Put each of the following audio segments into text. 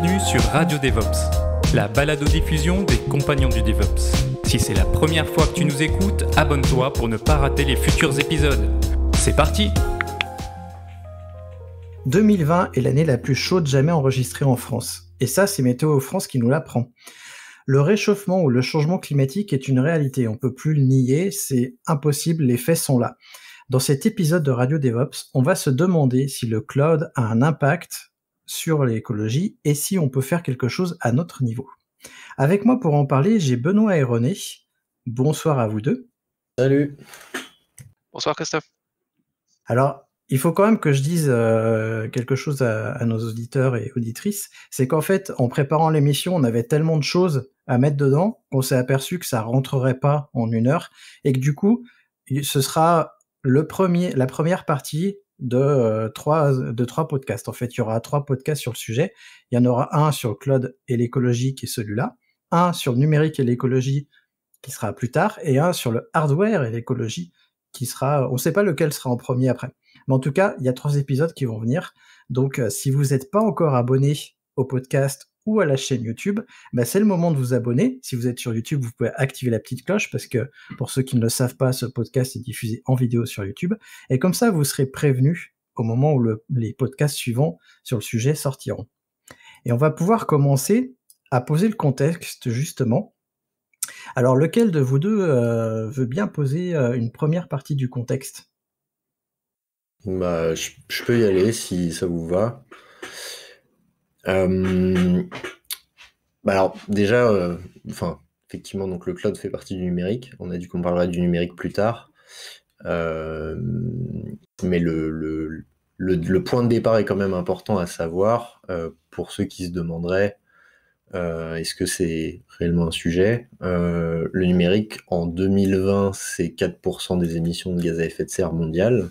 bienvenue sur Radio DevOps, la balado-diffusion des Compagnons du DevOps. Si c'est la première fois que tu nous écoutes, abonne-toi pour ne pas rater les futurs épisodes. C'est parti! 2020 est l'année la plus chaude jamais enregistrée en France. Et ça, c'est Météo France qui nous l'apprend. Le réchauffement ou le changement climatique est une réalité, on ne peut plus le nier, c'est impossible, les faits sont là. Dans cet épisode de Radio DevOps, on va se demander si le cloud a un impact sur l'écologie et si on peut faire quelque chose à notre niveau. Avec moi pour en parler, j'ai Benoît et René. Bonsoir à vous deux. Salut. Bonsoir Christophe. Alors, il faut quand même que je dise quelque chose à nos auditeurs et auditrices, c'est qu'en fait, en préparant l'émission, on avait tellement de choses à mettre dedans qu'on s'est aperçu que ça rentrerait pas en une heure et que du coup, ce sera la première partie de trois podcasts. En fait, il y aura trois podcasts sur le sujet. Il y en aura un sur le cloud et l'écologie qui est celui-là, un sur le numérique et l'écologie qui sera plus tard, et un sur le hardware et l'écologie qui sera... On ne sait pas lequel sera en premier après. Mais en tout cas, il y a trois épisodes qui vont venir. Donc, si vous n'êtes pas encore abonné au podcast ou à la chaîne YouTube, bah c'est le moment de vous abonner. Si vous êtes sur YouTube, vous pouvez activer la petite cloche parce que, pour ceux qui ne le savent pas, ce podcast est diffusé en vidéo sur YouTube. Et comme ça, vous serez prévenus au moment où les podcasts suivants sur le sujet sortiront. Et on va pouvoir commencer à poser le contexte, justement. Alors, lequel de vous deux veut bien poser une première partie du contexte ? Bah, je peux y aller si ça vous va. Bah alors déjà, effectivement, donc le cloud fait partie du numérique. On a dit qu'on parlera du numérique plus tard, mais le point de départ est quand même important à savoir pour ceux qui se demanderaient est-ce que c'est réellement un sujet. Le numérique en 2020, c'est 4% des émissions de gaz à effet de serre mondiales.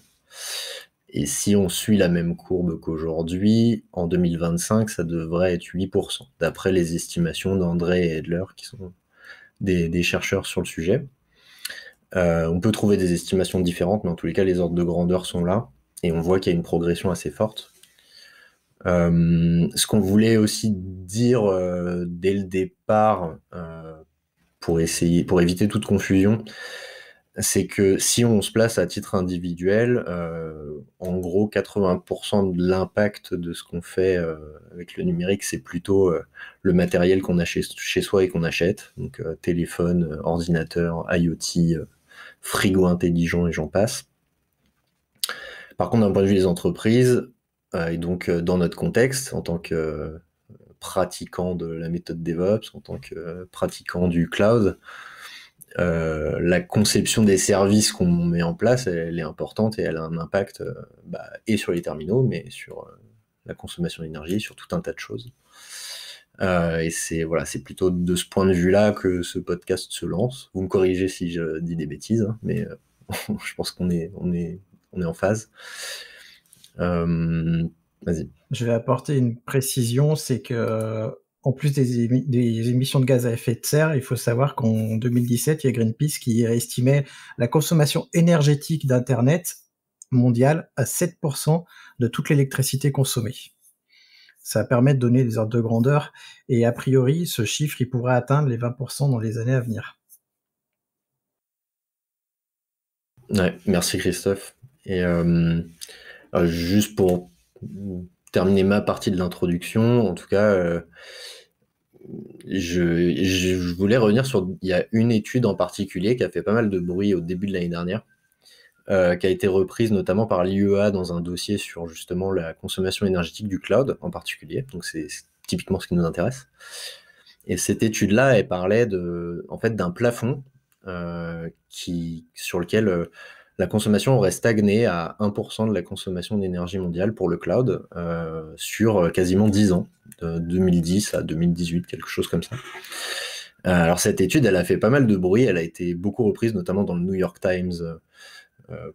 Et si on suit la même courbe qu'aujourd'hui, en 2025, ça devrait être 8%, d'après les estimations d'André et Edler, qui sont des chercheurs sur le sujet. On peut trouver des estimations différentes, mais en tous les cas, les ordres de grandeur sont là, et on voit qu'il y a une progression assez forte. Ce qu'on voulait aussi dire dès le départ, pour éviter toute confusion, c'est que si on se place à titre individuel, en gros 80% de l'impact de ce qu'on fait avec le numérique, c'est plutôt le matériel qu'on a chez soi et qu'on achète, donc téléphone, ordinateur, IoT, frigo intelligent et j'en passe. Par contre, d'un point de vue des entreprises, et donc dans notre contexte, en tant que pratiquant de la méthode DevOps, en tant que pratiquant du cloud, la conception des services qu'on met en place, elle est importante et elle a un impact et sur les terminaux, mais sur la consommation d'énergie, sur tout un tas de choses. Et c'est plutôt de ce point de vue-là que ce podcast se lance. Vous me corrigez si je dis des bêtises, hein, mais je pense qu'on est en phase. Vas-y. Je vais apporter une précision, c'est que... En plus des émissions de gaz à effet de serre, il faut savoir qu'en 2017, il y a Greenpeace qui estimait la consommation énergétique d'Internet mondiale à 7% de toute l'électricité consommée. Ça permet de donner des ordres de grandeur et a priori, ce chiffre, il pourrait atteindre les 20% dans les années à venir. Ouais, merci Christophe. Et juste pour terminer ma partie de l'introduction, en tout cas... Je voulais revenir sur... Il y a une étude en particulier qui a fait pas mal de bruit au début de l'année dernière, qui a été reprise notamment par l'IEA dans un dossier sur justement la consommation énergétique du cloud en particulier. Donc c'est typiquement ce qui nous intéresse. Et cette étude-là, elle parlait d'un plafond sur lequel la consommation aurait stagné à 1% de la consommation d'énergie mondiale pour le cloud sur quasiment 10 ans, de 2010 à 2018, quelque chose comme ça. Alors cette étude, elle a fait pas mal de bruit, elle a été beaucoup reprise, notamment dans le New York Times,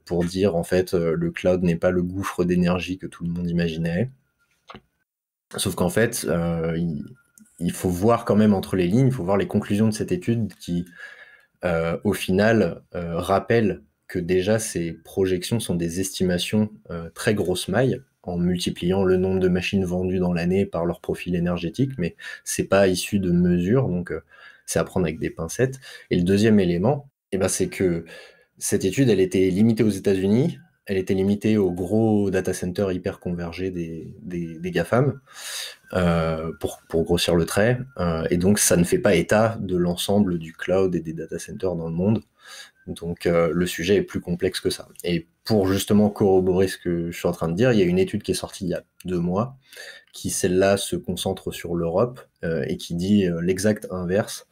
pour dire en fait le cloud n'est pas le gouffre d'énergie que tout le monde imaginait. Sauf qu'en fait, il faut voir quand même entre les lignes, il faut voir les conclusions de cette étude qui, au final, rappellent que déjà ces projections sont des estimations très grosses mailles, en multipliant le nombre de machines vendues dans l'année par leur profil énergétique, mais c'est pas issu de mesures, donc c'est à prendre avec des pincettes. Et le deuxième élément, eh ben, c'est que cette étude, elle était limitée aux États-Unis, elle était limitée aux gros data centers hyper convergés des GAFAM, pour grossir le trait, et donc ça ne fait pas état de l'ensemble du cloud et des data centers dans le monde. Donc le sujet est plus complexe que ça. Et pour justement corroborer ce que je suis en train de dire, il y a une étude qui est sortie il y a 2 mois, qui celle-là se concentre sur l'Europe, et qui dit l'exact inverse,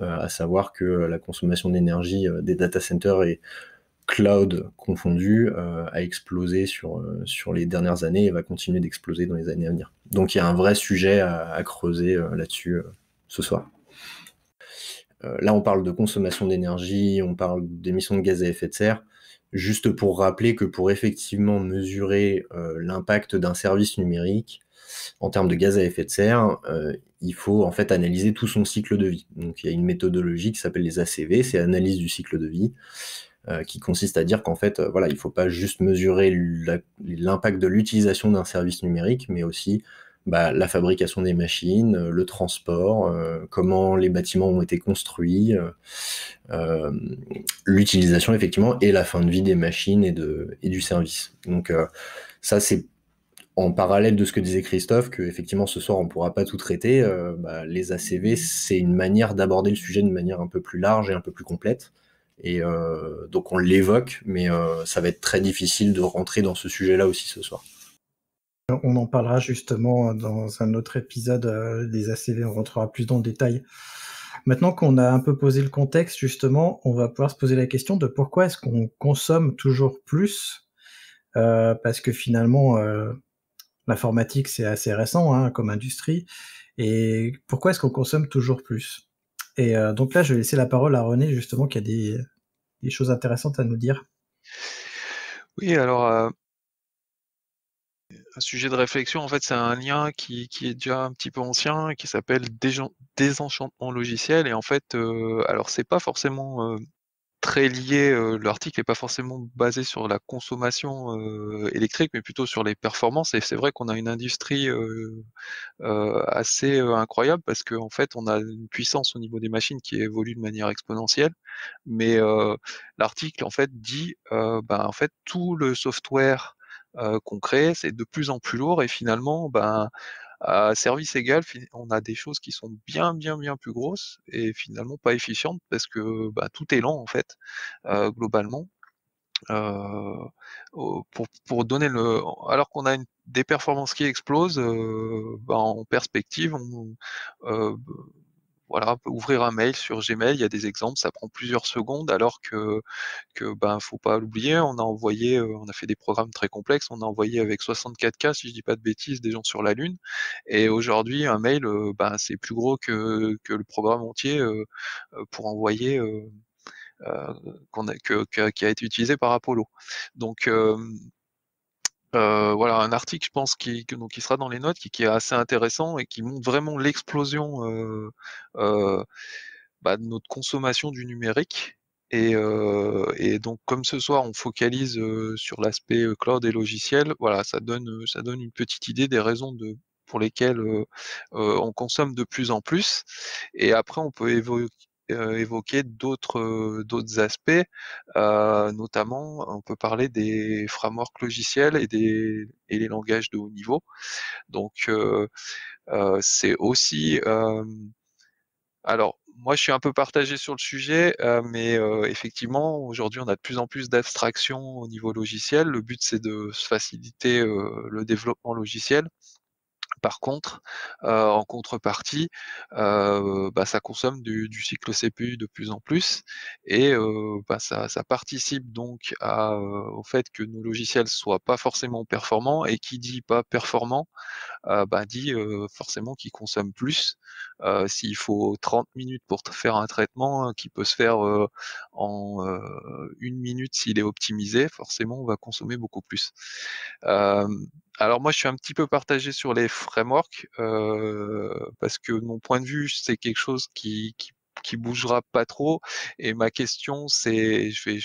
à savoir que la consommation d'énergie des data centers et cloud confondus a explosé sur les dernières années et va continuer d'exploser dans les années à venir. Donc il y a un vrai sujet à creuser là-dessus ce soir. Là, on parle de consommation d'énergie, on parle d'émissions de gaz à effet de serre, juste pour rappeler que pour effectivement mesurer l'impact d'un service numérique en termes de gaz à effet de serre, il faut en fait analyser tout son cycle de vie. Donc il y a une méthodologie qui s'appelle les ACV, c'est analyse du cycle de vie, qui consiste à dire qu'en fait, voilà, il ne faut pas juste mesurer l'impact de l'utilisation d'un service numérique, mais aussi la fabrication des machines, le transport, comment les bâtiments ont été construits, l'utilisation effectivement et la fin de vie des machines et du service. Donc ça, c'est en parallèle de ce que disait Christophe, que effectivement ce soir on ne pourra pas tout traiter. Les ACV, c'est une manière d'aborder le sujet d'une manière un peu plus large et un peu plus complète. Et donc on l'évoque, mais ça va être très difficile de rentrer dans ce sujet-là aussi ce soir. On en parlera justement dans un autre épisode des ACV, on rentrera plus dans le détail. Maintenant qu'on a un peu posé le contexte, justement, on va pouvoir se poser la question de pourquoi est-ce qu'on consomme toujours plus, parce que finalement, l'informatique, c'est assez récent comme industrie, et pourquoi est-ce qu'on consomme toujours plus? Et donc là, je vais laisser la parole à René, justement, qui a des choses intéressantes à nous dire. Oui, alors... Un sujet de réflexion, en fait, c'est un lien qui est déjà un petit peu ancien, qui s'appelle désenchantement logiciel. Et en fait, alors c'est pas forcément très lié, l'article n'est pas forcément basé sur la consommation électrique, mais plutôt sur les performances. Et c'est vrai qu'on a une industrie assez incroyable, parce qu'en fait, on a une puissance au niveau des machines qui évolue de manière exponentielle. Mais l'article, en fait, dit, en fait, tout le software qu'on crée, c'est de plus en plus lourd, et finalement, à service égal, on a des choses qui sont bien plus grosses et finalement pas efficientes, parce que tout est lent en fait, globalement. Pour donner alors qu'on a des performances qui explosent, en perspective, voilà, ouvrir un mail sur Gmail, il y a des exemples, ça prend plusieurs secondes, alors que faut pas l'oublier, on a fait des programmes très complexes, on a envoyé avec 64K, si je dis pas de bêtises, des gens sur la Lune, et aujourd'hui, un mail, c'est plus gros que le programme entier pour envoyer, qui a été utilisé par Apollo. Donc, voilà, un article, je pense, qui sera dans les notes, qui est assez intéressant et qui montre vraiment l'explosion de notre consommation du numérique. Et donc, comme ce soir, on focalise sur l'aspect cloud et logiciel, voilà, ça donne une petite idée des raisons pour lesquelles on consomme de plus en plus. Et après, on peut évoquer d'autres aspects, notamment on peut parler des frameworks logiciels et les langages de haut niveau. Donc c'est aussi alors moi je suis un peu partagé sur le sujet, mais effectivement aujourd'hui on a de plus en plus d'abstraction au niveau logiciel, le but c'est de faciliter le développement logiciel. Par contre, en contrepartie, ça consomme du cycle CPU de plus en plus, et ça participe donc au fait que nos logiciels soient pas forcément performants, et qui dit pas performant, dit forcément qu'ils consomment plus. S'il faut 30 minutes pour faire un traitement qui peut se faire en 1 minute s'il est optimisé, forcément on va consommer beaucoup plus. Alors moi je suis un petit peu partagé sur les frameworks, parce que de mon point de vue c'est quelque chose qui bougera pas trop, et ma question c'est, je vais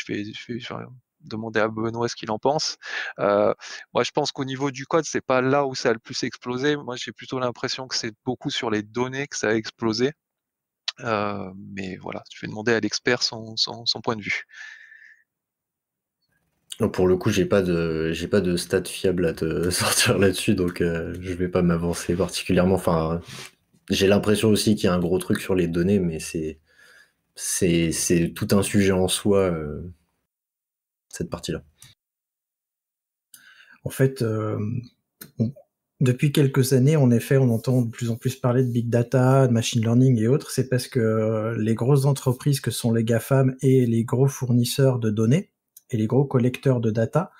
demander à Benoît ce qu'il en pense. Moi, je pense qu'au niveau du code, c'est pas là où ça a le plus explosé. Moi, j'ai plutôt l'impression que c'est beaucoup sur les données que ça a explosé. Mais voilà, je vais demander à l'expert son point de vue. Pour le coup, j'ai pas de stats fiables à te sortir là-dessus, donc je vais pas m'avancer particulièrement. Enfin, j'ai l'impression aussi qu'il y a un gros truc sur les données, mais c'est tout un sujet en soi, cette partie-là. En fait, depuis quelques années, en effet, on entend de plus en plus parler de big data, de machine learning et autres. C'est parce que les grosses entreprises que sont les GAFAM et les gros fournisseurs de données et les gros collecteurs de data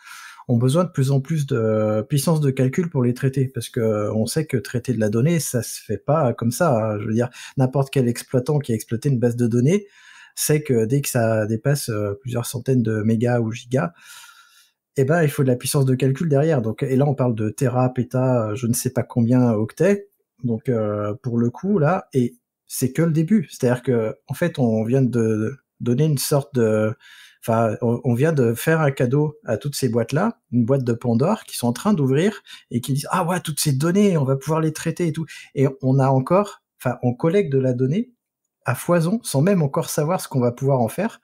ont besoin de plus en plus de puissance de calcul pour les traiter, parce que on sait que traiter de la donnée, ça se fait pas comme ça. Je veux dire, n'importe quel exploitant qui a exploité une base de données sait que dès que ça dépasse plusieurs centaines de mégas ou gigas, eh ben, il faut de la puissance de calcul derrière. Donc, et là, on parle de téra, péta, je ne sais pas combien octets. Donc, pour le coup, là, et c'est que le début. C'est-à-dire que, en fait, on vient de donner une sorte de... Enfin, on vient de faire un cadeau à toutes ces boîtes-là, une boîte de Pandore qui sont en train d'ouvrir et qui disent « Ah ouais, toutes ces données, on va pouvoir les traiter et tout. » Et on a encore, enfin, on collecte de la donnée à foison sans même encore savoir ce qu'on va pouvoir en faire.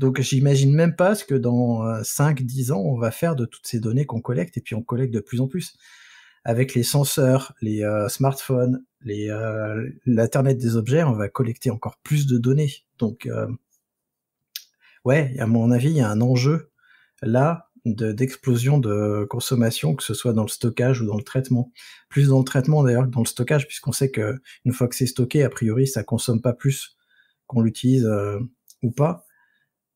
Donc, j'imagine même pas ce que dans 5-10 ans, on va faire de toutes ces données qu'on collecte, et puis on collecte de plus en plus. Avec les senseurs, les smartphones, l'Internet des objets, on va collecter encore plus de données. Donc... ouais, à mon avis, il y a un enjeu là d'explosion de consommation, que ce soit dans le stockage ou dans le traitement. Plus dans le traitement d'ailleurs que dans le stockage, puisqu'on sait que une fois que c'est stocké, a priori, ça consomme pas plus qu'on l'utilise ou pas.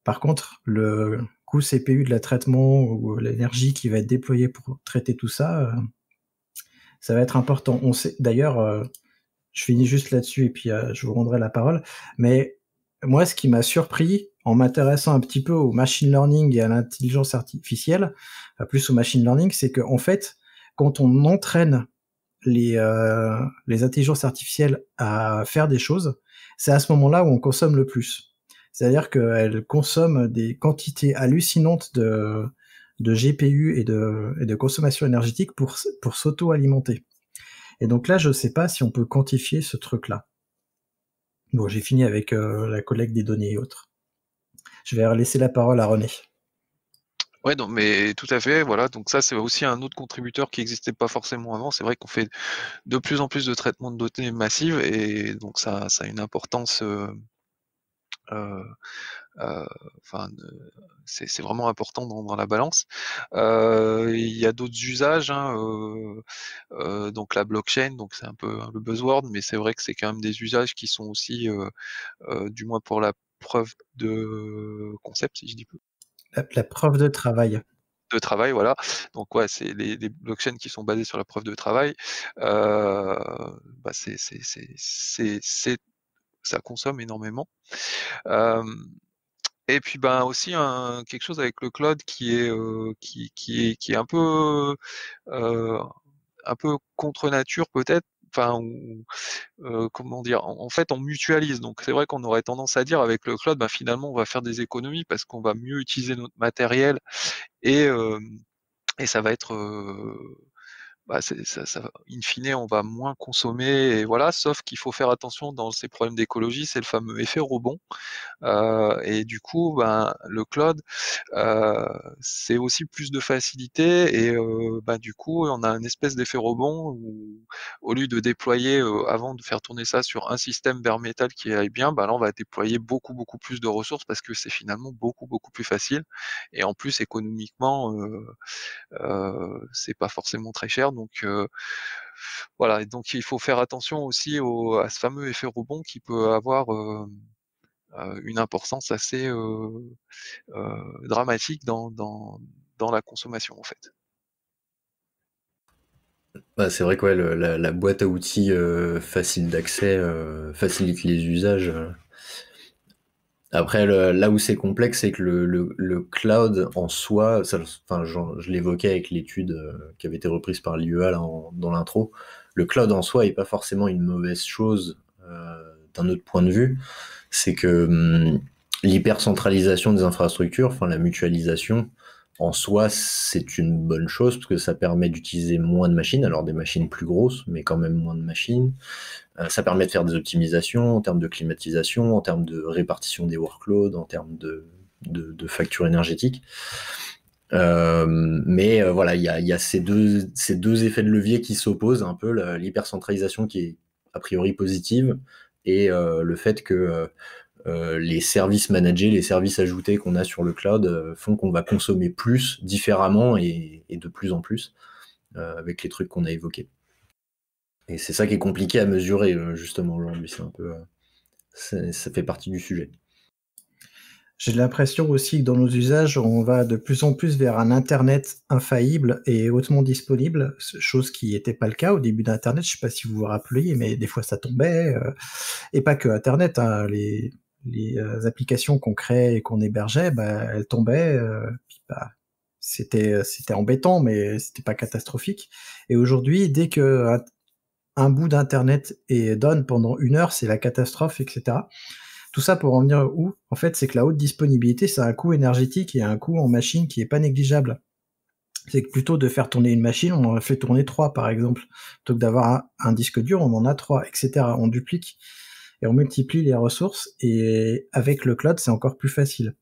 Par contre, le coût CPU de la traitement ou l'énergie qui va être déployée pour traiter tout ça, ça va être important. On sait d'ailleurs, je finis juste là-dessus et puis je vous rendrai la parole, mais moi, ce qui m'a surpris en m'intéressant un petit peu au machine learning et à l'intelligence artificielle, enfin plus au machine learning, c'est que en fait, quand on entraîne les intelligences artificielles à faire des choses, c'est à ce moment-là où on consomme le plus. C'est-à-dire qu'elles consomment des quantités hallucinantes de GPU et de consommation énergétique pour s'auto-alimenter. Et donc là, je ne sais pas si on peut quantifier ce truc-là. Bon, j'ai fini avec la collecte des données et autres. Je vais laisser la parole à René. Ouais, non, mais tout à fait, voilà. Donc ça, c'est aussi un autre contributeur qui n'existait pas forcément avant. C'est vrai qu'on fait de plus en plus de traitements de données massives, et donc ça a une importance... c'est vraiment important dans la balance. Il y a d'autres usages, hein, donc la blockchain, donc c'est un peu le buzzword, mais c'est vrai que c'est quand même des usages qui sont aussi, du moins pour la preuve de concept, si je dis peu. La preuve de travail. De travail, voilà. Donc ouais, c'est les blockchains qui sont basés sur la preuve de travail. Ça consomme énormément. Et puis ben aussi quelque chose avec le cloud qui est un peu contre nature peut-être. Enfin, comment dire, en fait, on mutualise. Donc, c'est vrai qu'on aurait tendance à dire avec le cloud, ben, finalement, on va faire des économies parce qu'on va mieux utiliser notre matériel et ça va être, in fine, on va moins consommer. Et voilà, sauf qu'il faut faire attention dans ces problèmes d'écologie, c'est le fameux effet rebond. Et du coup, ben, le cloud, c'est aussi plus de facilité. Et ben, du coup, on a une espèce d'effet rebond où, au lieu de déployer, avant de faire tourner ça sur un système bare metal qui aille bien, ben, là, on va déployer beaucoup, beaucoup plus de ressources parce que c'est finalement beaucoup, beaucoup plus facile. Et en plus, économiquement, c'est pas forcément très cher. Donc voilà, et donc il faut faire attention aussi à ce fameux effet rebond qui peut avoir une importance assez dramatique dans la consommation en fait. Bah, c'est vrai que ouais, la boîte à outils facile d'accès facilite les usages. Après, là où c'est complexe, c'est que le cloud en soi, ça, enfin, je l'évoquais avec l'étude qui avait été reprise par l'IEA dans l'intro, le cloud en soi n'est pas forcément une mauvaise chose d'un autre point de vue. C'est que l'hypercentralisation des infrastructures, enfin la mutualisation, en soi, c'est une bonne chose parce que ça permet d'utiliser moins de machines, alors des machines plus grosses, mais quand même moins de machines. Ça permet de faire des optimisations en termes de climatisation, en termes de répartition des workloads, en termes de facture énergétique. Mais voilà, il y a ces deux effets de levier qui s'opposent un peu, l'hypercentralisation qui est a priori positive et le fait que les services managés, les services ajoutés qu'on a sur le cloud font qu'on va consommer plus différemment et de plus en plus avec les trucs qu'on a évoqués. Et c'est ça qui est compliqué à mesurer justement aujourd'hui, c'est un peu, ça fait partie du sujet. J'ai l'impression aussi que dans nos usages, on va de plus en plus vers un Internet infaillible et hautement disponible, chose qui n'était pas le cas au début d'Internet. Je ne sais pas si vous vous rappelez, mais des fois ça tombait. Et pas que Internet, hein, les applications qu'on créait et qu'on hébergeait, bah, elles tombaient. Puis, bah, c'était embêtant, mais ce n'était pas catastrophique. Et aujourd'hui, dès qu'un bout d'Internet est down pendant une heure, c'est la catastrophe, etc. Tout ça pour en venir où? En fait, c'est que la haute disponibilité, ça a un coût énergétique et un coût en machine qui n'est pas négligeable. C'est que plutôt de faire tourner une machine, on en fait tourner 3, par exemple. Plutôt que d'avoir un disque dur, on en a 3, etc. On duplique et on multiplie les ressources. Et avec le cloud, c'est encore plus facile.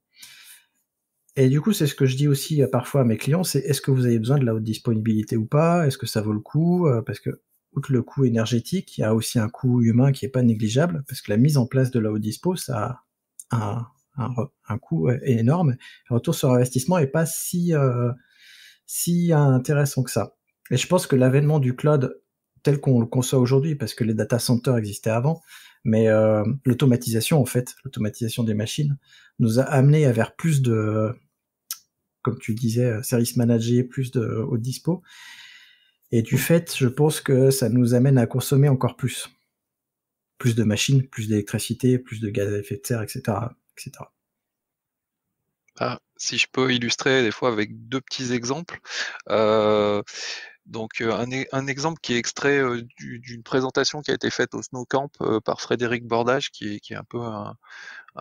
Et du coup, c'est ce que je dis aussi parfois à mes clients, c'est est-ce que vous avez besoin de la haute disponibilité ou pas? Est-ce que ça vaut le coup? Parce que outre le coût énergétique, il y a aussi un coût humain qui n'est pas négligeable, parce que la mise en place de la haute dispo, ça a un coût énorme. Le retour sur investissement n'est pas si intéressant que ça. Et je pense que l'avènement du cloud, tel qu'on le conçoit aujourd'hui, parce que les data centers existaient avant, mais l'automatisation, en fait, l'automatisation des machines, nous a amené à vers plus de, comme tu disais, services managés, plus de haute dispo. Et du fait, je pense que ça nous amène à consommer encore plus. Plus de machines, plus d'électricité, plus de gaz à effet de serre, etc. Ah, si je peux illustrer des fois avec deux petits exemples. Donc un exemple qui est extrait d'une présentation qui a été faite au Snow Camp par Frédéric Bordage, qui est un peu un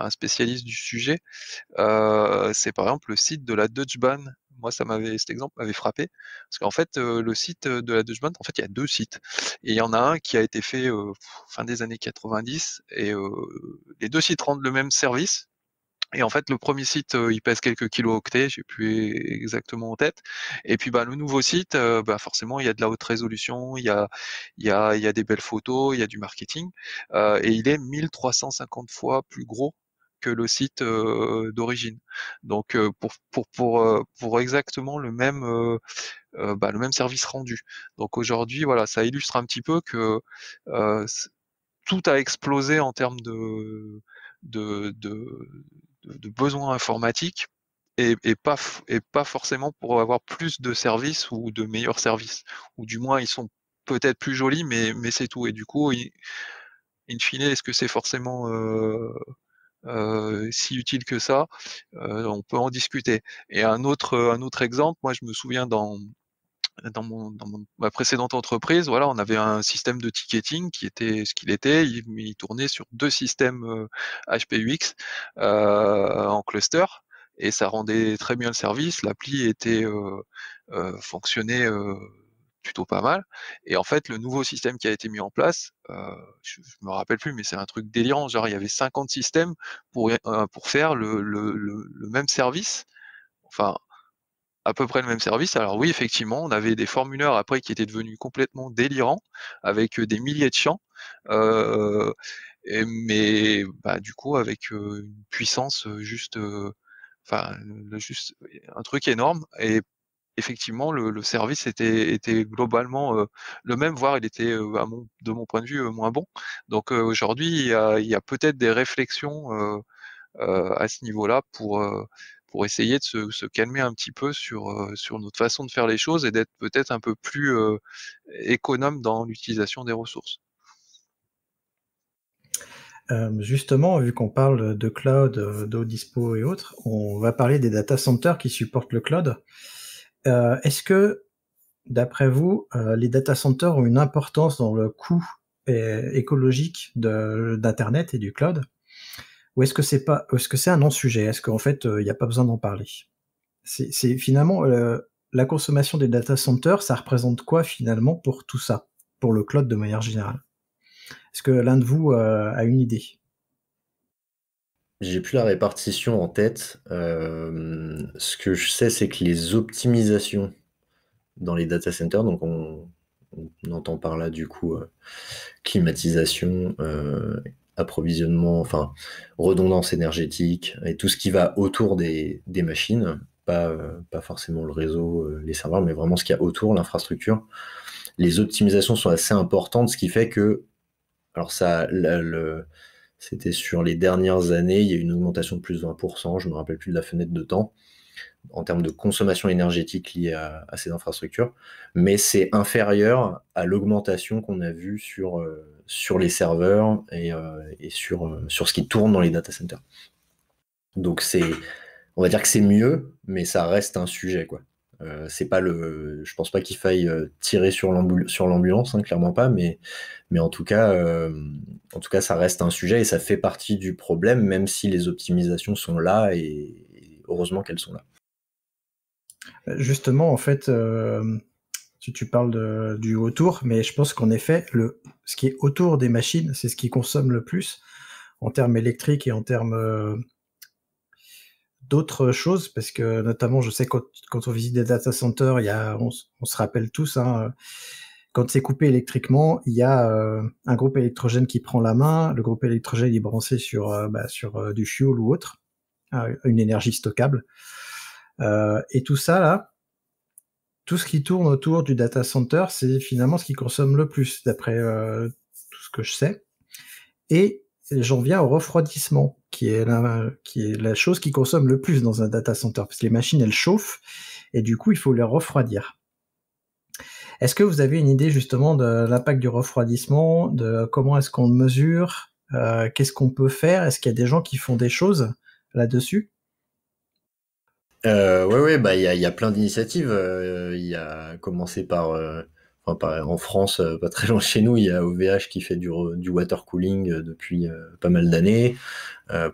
spécialiste du sujet. C'est par exemple le site de la Dutchbank. Moi, cet exemple m'avait frappé, parce qu'en fait, le site de la Dutchbank, en fait, il y a 2 sites. Et il y en a un qui a été fait fin des années 90, et les 2 sites rendent le même service. Et en fait, le premier site, il pèse quelques kilo-octets, j'ai plus exactement en tête. Et puis, bah, le nouveau site, bah, forcément, il y a de la haute résolution, il y a des belles photos, il y a du marketing, et il est 1350 fois plus gros que le site d'origine. Donc pour exactement le même service rendu. Donc aujourd'hui, voilà, ça illustre un petit peu que tout a explosé en termes de besoins informatiques et pas forcément pour avoir plus de services ou de meilleurs services, ou du moins ils sont peut-être plus jolis, mais c'est tout. Et du coup, in fine, est-ce que c'est forcément si utile que ça, on peut en discuter. Et un autre exemple, moi je me souviens dans ma précédente entreprise, voilà, on avait un système de ticketing qui était ce qu'il était, il tournait sur 2 systèmes HPUX en cluster, et ça rendait très bien le service, l'appli fonctionnait plutôt pas mal. Et en fait, le nouveau système qui a été mis en place, je me rappelle plus, mais c'est un truc délirant, genre il y avait 50 systèmes pour faire le même service, enfin à peu près le même service. Alors oui, effectivement, on avait des formulaires après qui étaient devenus complètement délirants, avec des milliers de champs, mais bah, du coup avec une puissance juste, un truc énorme. Et effectivement, le service était globalement le même, voire il était, de mon point de vue, moins bon. Donc aujourd'hui, il y a peut-être des réflexions à ce niveau-là pour essayer de se calmer un petit peu sur notre façon de faire les choses et d'être peut-être un peu plus économe dans l'utilisation des ressources. Justement, vu qu'on parle de cloud, d'eau dispo et autres, on va parler des data centers qui supportent le cloud. Est-ce que, d'après vous, les data centers ont une importance dans le coût écologique d'Internet et du cloud? Ou est-ce que c'est pas, est-ce que c'est un non-sujet? Est-ce qu'en fait, il n'y a pas besoin d'en parler? C'est finalement la consommation des data centers, ça représente quoi finalement pour tout ça, pour le cloud de manière générale? Est-ce que l'un de vous a une idée? J'ai plus la répartition en tête. Ce que je sais, c'est que les optimisations dans les data centers, donc on entend par là du coup climatisation, approvisionnement, enfin redondance énergétique et tout ce qui va autour des machines, pas forcément le réseau, les serveurs, mais vraiment ce qu'il y a autour, l'infrastructure. Les optimisations sont assez importantes, ce qui fait que, alors ça, c'était sur les dernières années, il y a eu une augmentation de plus de 20%, je ne me rappelle plus de la fenêtre de temps, en termes de consommation énergétique liée à ces infrastructures, mais c'est inférieur à l'augmentation qu'on a vue sur les serveurs et sur ce qui tourne dans les data centers. Donc on va dire que c'est mieux, mais ça reste un sujet, quoi. C'est pas le, je pense pas qu'il faille tirer sur l'ambulance, hein, clairement pas, mais en tout cas ça reste un sujet et ça fait partie du problème, même si les optimisations sont là et heureusement qu'elles sont là. Justement, en fait, tu parles du autour, mais je pense qu'en effet, ce qui est autour des machines, c'est ce qui consomme le plus en termes électriques et en termes d'autres choses, parce que notamment, je sais, quand on visite des data centers, on se rappelle tous, hein, quand c'est coupé électriquement, il y a un groupe électrogène qui prend la main, le groupe électrogène est branché sur du fuel ou autre, une énergie stockable. Et tout ça, là, tout ce qui tourne autour du data center, c'est finalement ce qui consomme le plus, d'après tout ce que je sais. Et j'en viens au refroidissement, qui est la chose qui consomme le plus dans un data center, parce que les machines, elles chauffent, et du coup, il faut les refroidir. Est-ce que vous avez une idée, justement, de l'impact du refroidissement, de comment est-ce qu'on le mesure, qu'est-ce qu'on peut faire? Est-ce qu'il y a des gens qui font des choses là-dessus? Ouais, bah il y a plein d'initiatives. Il y a commencé par en France, pas très loin de chez nous, il y a OVH qui fait du water cooling depuis pas mal d'années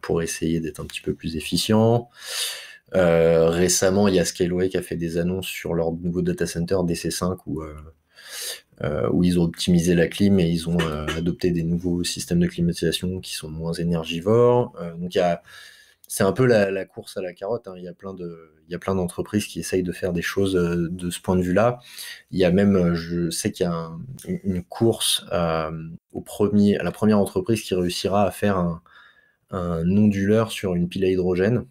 pour essayer d'être un petit peu plus efficient. Récemment, il y a Scaleway qui a fait des annonces sur leur nouveau data center DC5 où ils ont optimisé la clim et ils ont adopté des nouveaux systèmes de climatisation qui sont moins énergivores. Donc c'est un peu la course à la carotte, hein. Il y a plein d'entreprises qui essayent de faire des choses de ce point de vue-là. Il y a même, je sais qu'il y a une course à la première entreprise qui réussira à faire un onduleur sur une pile à hydrogène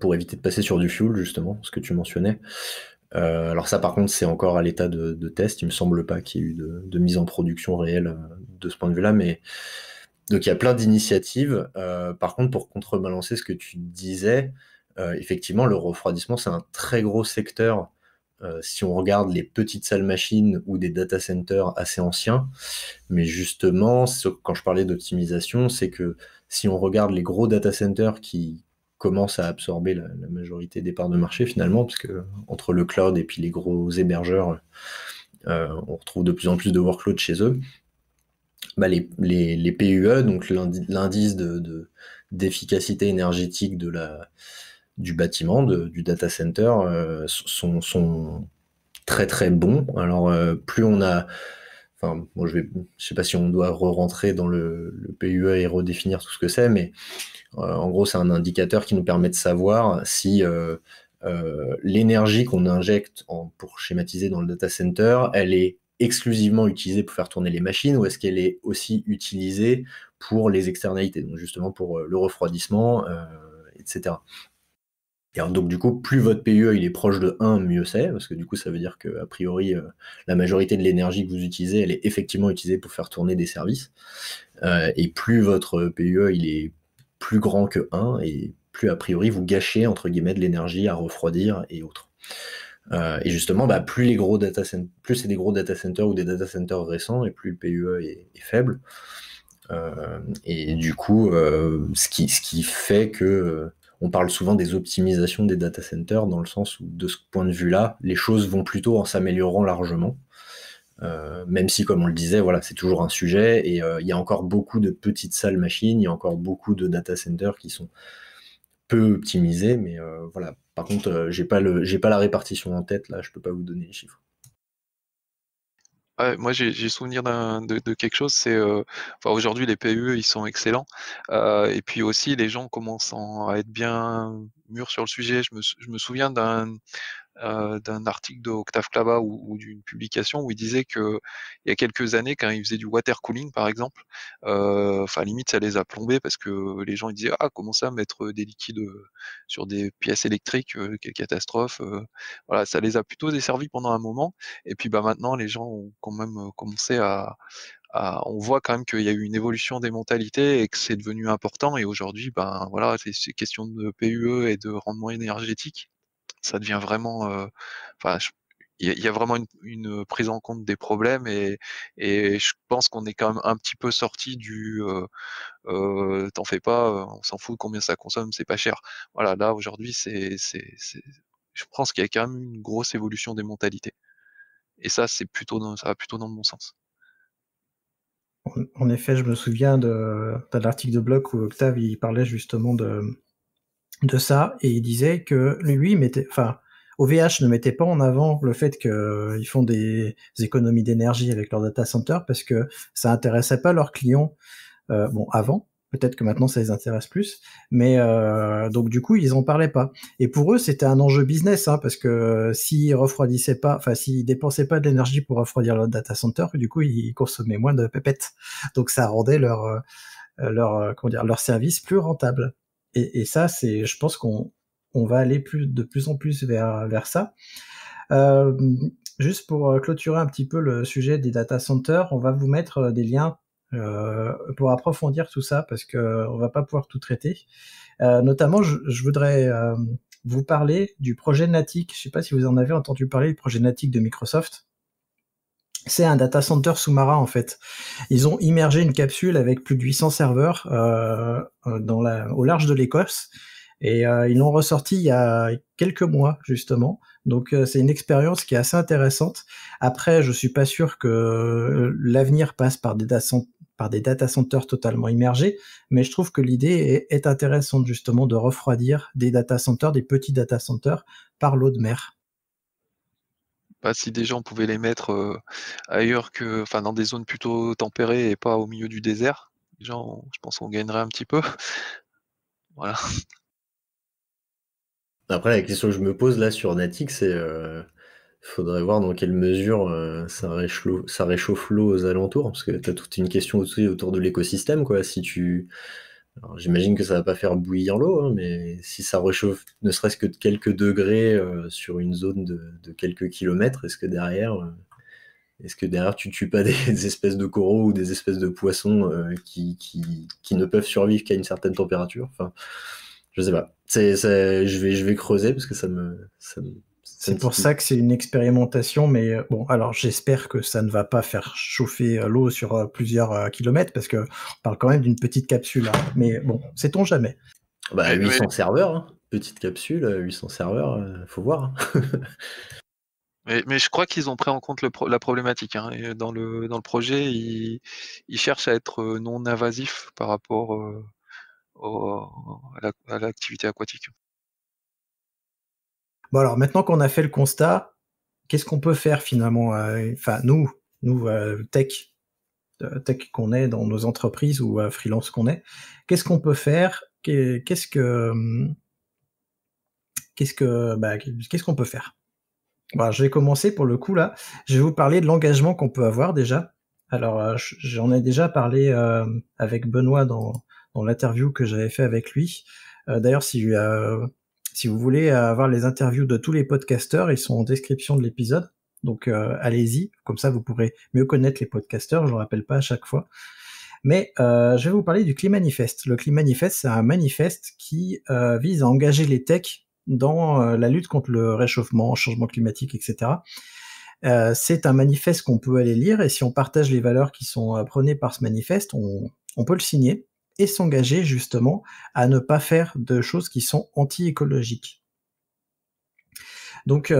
pour éviter de passer sur du fuel, justement, ce que tu mentionnais. Alors ça, par contre, c'est encore à l'état de test. Il me semble pas qu'il y ait eu de mise en production réelle de ce point de vue-là, mais... Donc il y a plein d'initiatives. Par contre, pour contrebalancer ce que tu disais, effectivement, le refroidissement, c'est un très gros secteur. Si on regarde les petites salles machines ou des data centers assez anciens, mais justement, quand je parlais d'optimisation, c'est que si on regarde les gros data centers qui commencent à absorber la majorité des parts de marché finalement, parce que entre le cloud et puis les gros hébergeurs, on retrouve de plus en plus de workloads chez eux. Bah les PUE, donc l'indice d'efficacité énergétique du bâtiment, du data center, sont très très bons. Alors plus on a... Enfin, bon, je sais pas si on doit rentrer dans le PUE et redéfinir tout ce que c'est, mais en gros c'est un indicateur qui nous permet de savoir si l'énergie qu'on injecte pour schématiser dans le data center, elle est exclusivement utilisée pour faire tourner les machines ou est-ce qu'elle est aussi utilisée pour les externalités, donc justement pour le refroidissement, etc. Et alors, donc du coup, plus votre PUE il est proche de 1, mieux c'est, parce que du coup ça veut dire que a priori la majorité de l'énergie que vous utilisez, elle est effectivement utilisée pour faire tourner des services, et plus votre PUE il est plus grand que 1, et plus a priori vous gâchez entre guillemets de l'énergie à refroidir et autres. Et justement, bah, plus c'est des gros data centers ou des data centers récents, et plus le PUE est faible. Et du coup, ce qui fait que on parle souvent des optimisations des data centers, dans le sens où, de ce point de vue-là, les choses vont plutôt en s'améliorant largement. Même si, comme on le disait, voilà, c'est toujours un sujet, et il y a encore beaucoup de petites salles machines, il y a encore beaucoup de data centers qui sont peu optimisés, mais voilà. Par contre, j'ai pas la répartition en tête, là, je peux pas vous donner les chiffres. Ouais, moi, j'ai souvenir de quelque chose, c'est enfin, aujourd'hui, les PUE, ils sont excellents. Et puis aussi, les gens commencent à être bien mûrs sur le sujet. Je me souviens d'un article de Octave Klaba ou d'une publication où il disait qu'il y a quelques années, quand ils faisaient du water cooling, par exemple, enfin, limite, ça les a plombés parce que les gens ils disaient « Ah, comment ça, mettre des liquides sur des pièces électriques, quelle catastrophe !» Voilà, ça les a plutôt desservis pendant un moment. Et puis bah, maintenant, les gens ont quand même commencé on voit quand même qu'il y a eu une évolution des mentalités et que c'est devenu important. Et aujourd'hui, ben, voilà, ces questions de PUE et de rendement énergétique, ça devient vraiment... Enfin, il y a vraiment une prise en compte des problèmes et je pense qu'on est quand même un petit peu sorti du t'en fais pas, on s'en fout combien ça consomme, c'est pas cher. Voilà, là, aujourd'hui, je pense qu'il y a quand même une grosse évolution des mentalités. Et ça, ça va plutôt dans le bon sens. En effet, je me souviens d'un article de blog où Octave il parlait justement de ça, et il disait que lui, OVH ne mettait pas en avant le fait qu'ils font des économies d'énergie avec leur data center parce que ça intéressait pas leurs clients avant. Peut-être que maintenant ça les intéresse plus, mais donc du coup ils en parlaient pas. Et pour eux c'était un enjeu business, hein, parce que s'ils refroidissaient pas, enfin s'ils dépensaient pas de l'énergie pour refroidir leur data center, du coup ils consommaient moins de pépettes. Donc ça rendait leur service plus rentable. Et ça c'est, je pense qu'on va aller de plus en plus vers ça. Juste pour clôturer un petit peu le sujet des data centers, on va vous mettre des liens pour approfondir tout ça parce que on va pas pouvoir tout traiter. Notamment, je voudrais vous parler du projet Natic. Je sais pas si vous en avez entendu parler, le projet Natic de Microsoft. C'est un data center sous-marin en fait. Ils ont immergé une capsule avec plus de 800 serveurs au large de l'Écosse et ils l'ont ressorti il y a quelques mois justement. Donc c'est une expérience qui est assez intéressante. Après, je suis pas sûr que l'avenir passe par des data centers totalement immergés, mais je trouve que l'idée est intéressante justement de refroidir des data centers, des petits data centers par l'eau de mer. Bah, si des gens pouvaient les mettre ailleurs que, enfin, dans des zones plutôt tempérées et pas au milieu du désert, les gens, je pense qu'on gagnerait un petit peu. Voilà. Après, la question que je me pose là sur Natic, c'est faudrait voir dans quelle mesure ça réchauffe l'eau aux alentours, parce que tu as toute une question autour de l'écosystème, quoi. Si tu... Alors, j'imagine que ça va pas faire bouillir l'eau, hein, mais si ça réchauffe ne serait-ce que de quelques degrés sur une zone de quelques kilomètres, est-ce que derrière tu tues pas des espèces de coraux ou des espèces de poissons qui ne peuvent survivre qu'à une certaine température? Enfin, je sais pas. Je vais creuser parce que c'est pour ça que c'est une expérimentation, mais bon, alors j'espère que ça ne va pas faire chauffer l'eau sur plusieurs kilomètres, parce qu'on parle quand même d'une petite capsule, hein. Mais bon, sait-on jamais. Bah, 800 serveurs, hein. Petite capsule, 800 serveurs, faut voir. Mais je crois qu'ils ont pris en compte la problématique, hein. Et dans le projet, ils cherchent à être non invasifs par rapport à l'activité aquatique. Bon, alors maintenant qu'on a fait le constat, qu'est-ce qu'on peut faire finalement? Enfin, nous, tech qu'on est dans nos entreprises ou freelance qu'on est, qu'est-ce qu'on peut faire? Qu'est-ce qu'on peut faire? Bon, alors, je vais commencer pour le coup là. Je vais vous parler de l'engagement qu'on peut avoir déjà. Alors, j'en ai déjà parlé avec Benoît dans l'interview que j'avais fait avec lui. D'ailleurs, si vous voulez avoir les interviews de tous les podcasteurs, ils sont en description de l'épisode. Donc allez-y, comme ça vous pourrez mieux connaître les podcasteurs, je ne le rappelle pas à chaque fois. Mais je vais vous parler du Climate Manifest. Le Climate Manifest, c'est un manifeste qui vise à engager les techs dans la lutte contre le réchauffement, changement climatique, etc. C'est un manifeste qu'on peut aller lire, et si on partage les valeurs qui sont prônées par ce manifeste, on peut le signer et s'engager justement à ne pas faire de choses qui sont anti-écologiques. Donc,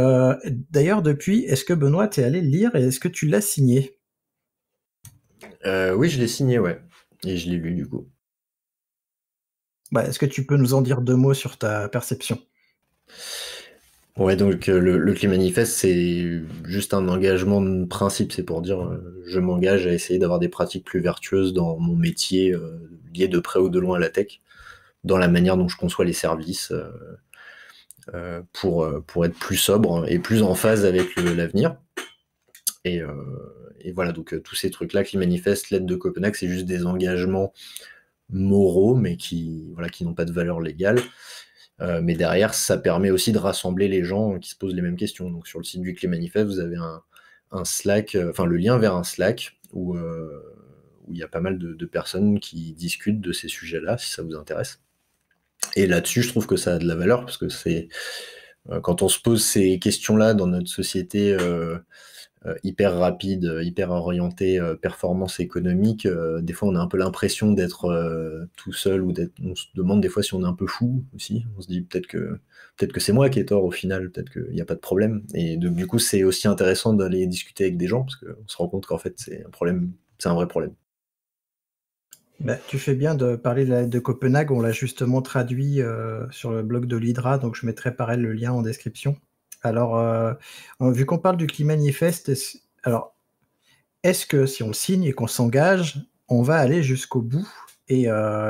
d'ailleurs, depuis, est-ce que Benoît, t'es allé le lire et est-ce que tu l'as signé ? Oui, je l'ai signé, ouais. Et je l'ai lu, du coup. Bah, est-ce que tu peux nous en dire deux mots sur ta perception ? Ouais, donc le Climate Manifest, c'est juste un engagement de principe. C'est pour dire, je m'engage à essayer d'avoir des pratiques plus vertueuses dans mon métier, lié de près ou de loin à la tech, dans la manière dont je conçois les services, pour être plus sobre et plus en phase avec l'avenir. Et voilà, donc tous ces trucs-là qui manifestent l'aide de Copenhague, c'est juste des engagements moraux, mais qui n'ont pas de valeur légale. Mais derrière, ça permet aussi de rassembler les gens qui se posent les mêmes questions. Donc sur le site du Climate Manifest, vous avez un Slack, enfin le lien vers un Slack où il y a pas mal de personnes qui discutent de ces sujets-là, si ça vous intéresse. Et là-dessus, je trouve que ça a de la valeur, parce que c'est quand on se pose ces questions-là dans notre société hyper rapide, hyper orientée, performance économique, des fois on a un peu l'impression d'être tout seul, ou on se demande des fois si on est un peu fou aussi. On se dit peut-être que c'est moi qui ai tort au final, peut-être qu'il n'y a pas de problème. Et donc, du coup, c'est aussi intéressant d'aller discuter avec des gens, parce qu'on se rend compte qu'en fait c'est un vrai problème. Bah, tu fais bien de parler de Copenhague, on l'a justement traduit sur le blog de Lydra, donc je mettrai pareil le lien en description. Alors, vu qu'on parle du Climate Manifest, alors, est-ce que si on le signe et qu'on s'engage, on va aller jusqu'au bout ? Et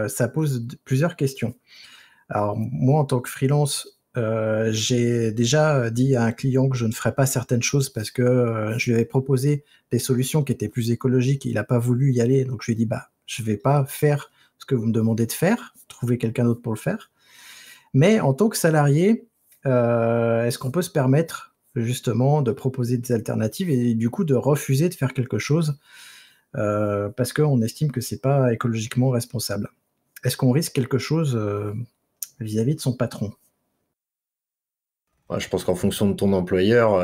ça pose plusieurs questions. Alors, moi, en tant que freelance, j'ai déjà dit à un client que je ne ferais pas certaines choses parce que je lui avais proposé des solutions qui étaient plus écologiques. Il n'a pas voulu y aller, donc je lui ai dit, je ne vais pas faire ce que vous me demandez de faire, trouver quelqu'un d'autre pour le faire. Mais en tant que salarié, est-ce qu'on peut se permettre justement de proposer des alternatives et du coup de refuser de faire quelque chose parce qu'on estime que c'est pas écologiquement responsable? Est-ce qu'on risque quelque chose vis-à-vis de son patron? Je pense qu'en fonction de ton employeur,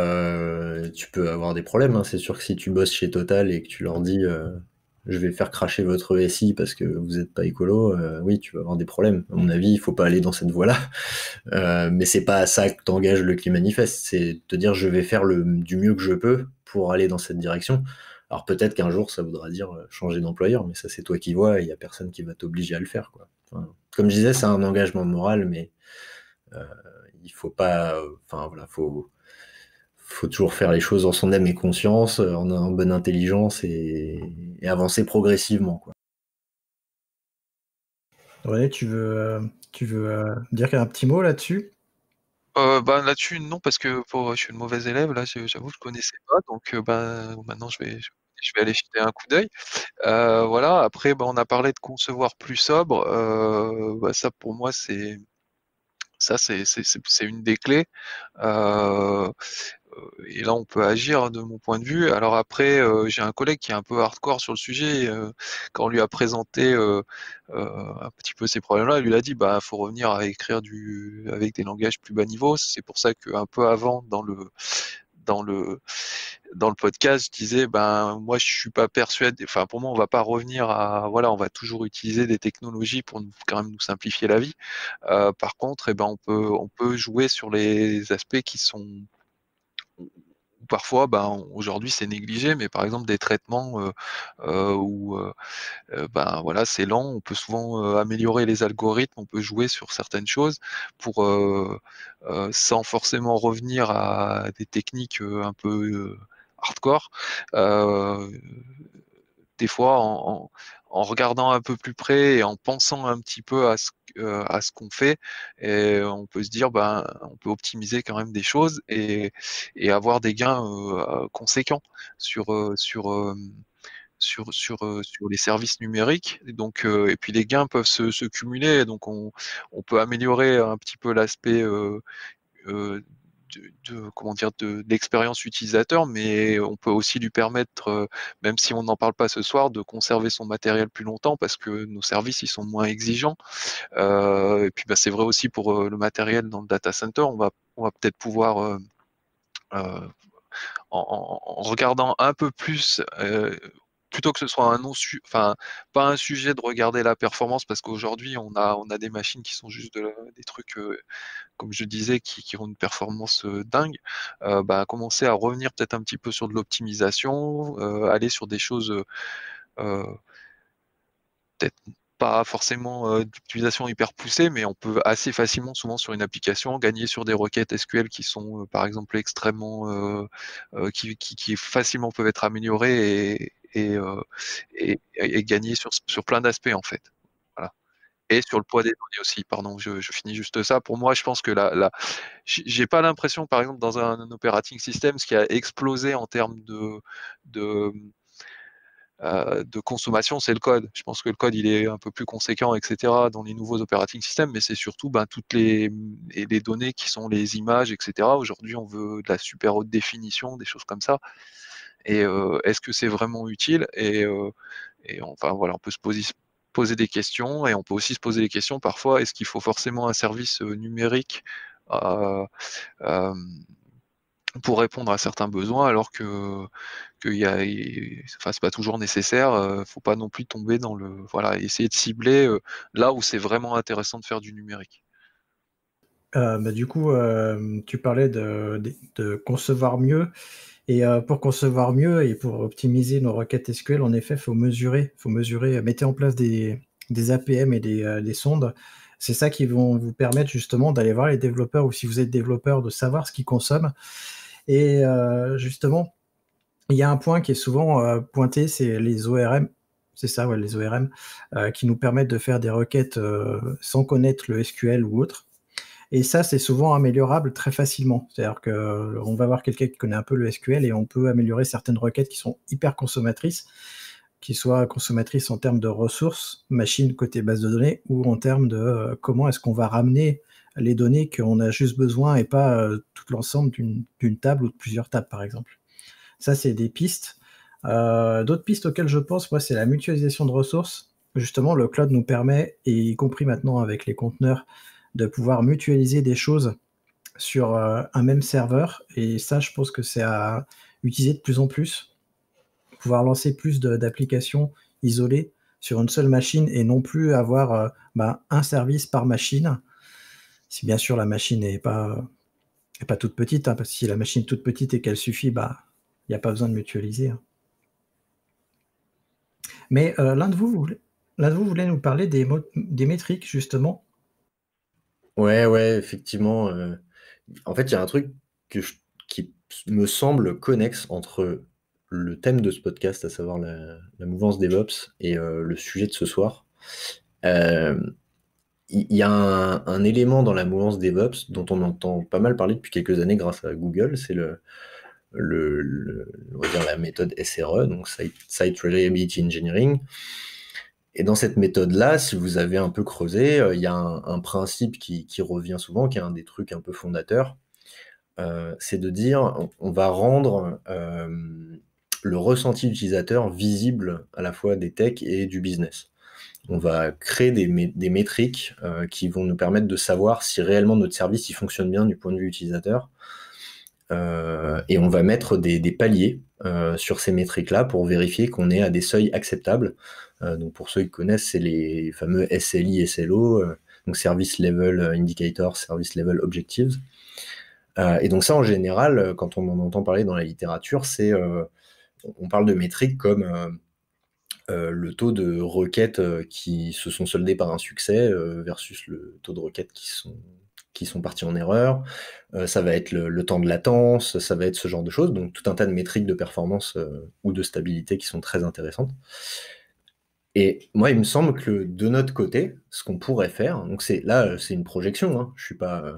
tu peux avoir des problèmes, hein. C'est sûr que si tu bosses chez Total et que tu leur dis je vais faire cracher votre SI parce que vous n'êtes pas écolo, oui, tu vas avoir des problèmes. À mon avis, il ne faut pas aller dans cette voie-là. Mais ce n'est pas à ça que t'engages le Climate Manifest. C'est te dire, je vais faire du mieux que je peux pour aller dans cette direction. Alors peut-être qu'un jour, ça voudra dire changer d'employeur, mais ça, c'est toi qui vois, et il n'y a personne qui va t'obliger à le faire, quoi. Enfin, comme je disais, c'est un engagement moral, mais il ne faut pas... faut toujours faire les choses en son âme et conscience, en bonne intelligence et avancer progressivement, quoi. René, tu veux dire un petit mot là-dessus ? Là-dessus, non, parce que je suis une mauvaise élève, là, j'avoue, je ne connaissais pas, donc maintenant je vais aller jeter un coup d'œil. Voilà, après, on a parlé de concevoir plus sobre, ça pour moi, c'est une des clés. Et là, on peut agir de mon point de vue. Alors après, j'ai un collègue qui est un peu hardcore sur le sujet. Quand on lui a présenté un petit peu ces problèmes-là, il lui a dit, faut revenir à écrire avec des langages plus bas niveau. C'est pour ça qu'un peu avant, dans le podcast, je disais, moi, je suis pas persuadé. Enfin, pour moi, on va pas revenir on va toujours utiliser des technologies pour quand même nous simplifier la vie. Par contre, on peut jouer sur les aspects qui sont parfois, aujourd'hui c'est négligé, mais par exemple des traitements où c'est lent, on peut souvent améliorer les algorithmes, on peut jouer sur certaines choses pour sans forcément revenir à des techniques un peu hardcore. Des fois, en regardant un peu plus près et en pensant un petit peu à ce qu'on fait, et on peut se dire, on peut optimiser quand même des choses et avoir des gains conséquents sur les services numériques. Et donc, et puis les gains peuvent se cumuler. Donc, on peut améliorer un petit peu l'aspect de l'expérience utilisateur, mais on peut aussi lui permettre, même si on n'en parle pas ce soir, de conserver son matériel plus longtemps parce que nos services ils sont moins exigeants. Et puis c'est vrai aussi pour le matériel dans le data center, on va peut-être pouvoir en regardant un peu plus plutôt que ce soit un non, enfin pas un sujet de regarder la performance, parce qu'aujourd'hui on a des machines qui sont juste des trucs comme je disais qui ont une performance dingue. Commencer à revenir peut-être un petit peu sur de l'optimisation, aller sur des choses peut-être pas forcément d'utilisation hyper poussée, mais on peut assez facilement, souvent sur une application, gagner sur des requêtes SQL qui sont, par exemple, extrêmement, qui facilement peuvent être améliorées et gagner sur plein d'aspects en fait. Voilà. Et sur le poids des données aussi. Pardon, je finis juste ça. Pour moi, je pense que j'ai pas l'impression, par exemple, dans un operating system, ce qui a explosé en termes de consommation, c'est le code. Je pense que le code il est un peu plus conséquent, etc. dans les nouveaux operating systems, mais c'est surtout toutes les données qui sont les images, etc. Aujourd'hui, on veut de la super haute définition, des choses comme ça. Et est-ce que c'est vraiment utile? Et enfin voilà, on peut se poser des questions, et on peut aussi se poser des questions parfois. Est-ce qu'il faut forcément un service numérique pour répondre à certains besoins, alors que enfin, c'est pas toujours nécessaire. Faut pas non plus tomber dans le... Voilà, essayer de cibler là où c'est vraiment intéressant de faire du numérique. Du coup, tu parlais de concevoir mieux. Et pour concevoir mieux et pour optimiser nos requêtes SQL, en effet, faut mesurer, mettez en place des APM et des sondes. C'est ça qui vont vous permettre justement d'aller voir les développeurs, ou si vous êtes développeur, de savoir ce qu'ils consomment. Et justement, il y a un point qui est souvent pointé, c'est les ORM. C'est ça, ouais, les ORM qui nous permettent de faire des requêtes sans connaître le SQL ou autre. Et ça, c'est souvent améliorable très facilement. C'est-à-dire qu'on va voir quelqu'un qui connaît un peu le SQL et on peut améliorer certaines requêtes qui sont hyper consommatrices, qui soit consommatrice en termes de ressources, machines côté base de données, ou en termes de comment est-ce qu'on va ramener les données qu'on a juste besoin et pas tout l'ensemble d'une table ou de plusieurs tables, par exemple. Ça, c'est des pistes. D'autres pistes auxquelles je pense, moi, c'est la mutualisation de ressources. Justement, le cloud nous permet, et y compris maintenant avec les conteneurs, de pouvoir mutualiser des choses sur un même serveur. Et ça, je pense que c'est à utiliser de plus en plus. Pouvoir lancer plus d'applications isolées sur une seule machine et non plus avoir un service par machine, si bien sûr la machine n'est pas toute petite, hein, parce que si la machine est toute petite et qu'elle suffit, il n'y a pas besoin de mutualiser. Hein. Mais l'un de vous voulait nous parler des métriques, justement. Ouais, effectivement. En fait, il y a un truc qui me semble connexe entre le thème de ce podcast, à savoir la mouvance DevOps, et le sujet de ce soir. Y a un élément dans la mouvance DevOps dont on entend pas mal parler depuis quelques années grâce à Google, c'est on va dire la méthode SRE, donc Site Reliability Engineering. Et dans cette méthode-là, si vous avez un peu creusé, il y a un principe qui revient souvent, qui est un des trucs un peu fondateurs, c'est de dire on va rendre... le ressenti utilisateur visible à la fois des techs et du business. On va créer des métriques qui vont nous permettre de savoir si réellement notre service fonctionne bien du point de vue utilisateur. Et on va mettre des paliers sur ces métriques-là pour vérifier qu'on est à des seuils acceptables. Donc pour ceux qui connaissent, c'est les fameux SLI, SLO, donc Service Level Indicator, Service Level Objectives. Et donc ça, en général, quand on en entend parler dans la littérature, c'est... on parle de métriques comme le taux de requêtes qui se sont soldées par un succès versus le taux de requêtes qui sont parties en erreur. Ça va être le temps de latence, ça va être ce genre de choses. Donc tout un tas de métriques de performance ou de stabilité qui sont très intéressantes. Et moi, il me semble que de notre côté, ce qu'on pourrait faire, donc c'est une projection, hein, je ne suis pas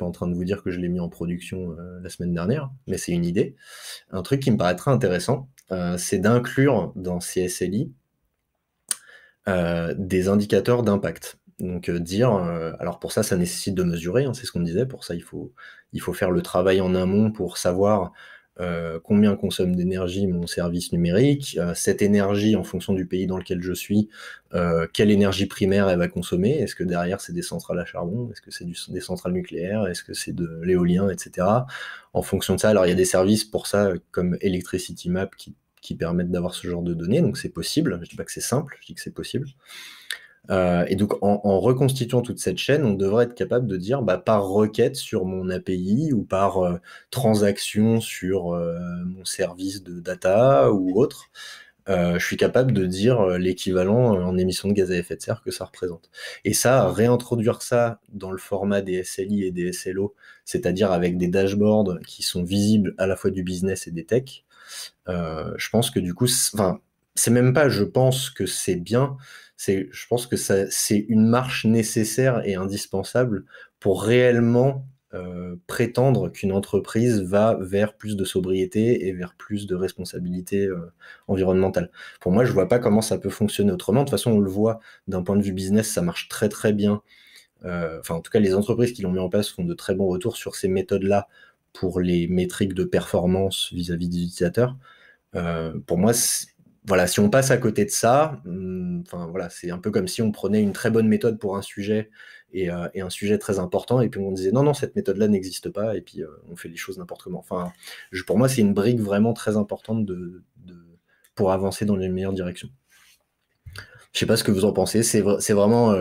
en train de vous dire que je l'ai mis en production la semaine dernière, mais c'est une idée. Un truc qui me paraît très intéressant, c'est d'inclure dans ces SLI des indicateurs d'impact. Donc dire, alors pour ça nécessite de mesurer, hein, c'est ce qu'on disait, pour ça il faut faire le travail en amont pour savoir combien consomme d'énergie mon service numérique, cette énergie en fonction du pays dans lequel je suis, quelle énergie primaire elle va consommer, est-ce que derrière c'est des centrales à charbon, est-ce que c'est des centrales nucléaires, est-ce que c'est de l'éolien, etc. En fonction de ça, alors il y a des services pour ça comme Electricity Map qui qui permettent d'avoir ce genre de données. Donc c'est possible, je ne dis pas que c'est simple, je dis que c'est possible. Et donc en reconstituant toute cette chaîne, on devrait être capable de dire bah, par requête sur mon API ou par transaction sur mon service de data ou autre, je suis capable de dire l'équivalent en émissions de gaz à effet de serre que ça représente. Et ça, réintroduire ça dans le format des SLI et des SLO, c'est-à-dire avec des dashboards qui sont visibles à la fois du business et des techs, je pense que du coup, c'est même pas je pense que c'est bien, je pense que c'est une marche nécessaire et indispensable pour réellement prétendre qu'une entreprise va vers plus de sobriété et vers plus de responsabilité environnementale. Pour moi, je ne vois pas comment ça peut fonctionner autrement. De toute façon, on le voit d'un point de vue business, ça marche très très bien. Enfin, en tout cas, les entreprises qui l'ont mis en place font de très bons retours sur ces méthodes-là pour les métriques de performance vis-à-vis des utilisateurs. Pour moi, voilà, si on passe à côté de ça, voilà, c'est un peu comme si on prenait une très bonne méthode pour un sujet et un sujet très important, et puis on disait non, cette méthode-là n'existe pas, et puis on fait les choses n'importe comment. Enfin, pour moi, c'est une brique vraiment très importante pour avancer dans les meilleures directions. Je ne sais pas ce que vous en pensez, c'est vraiment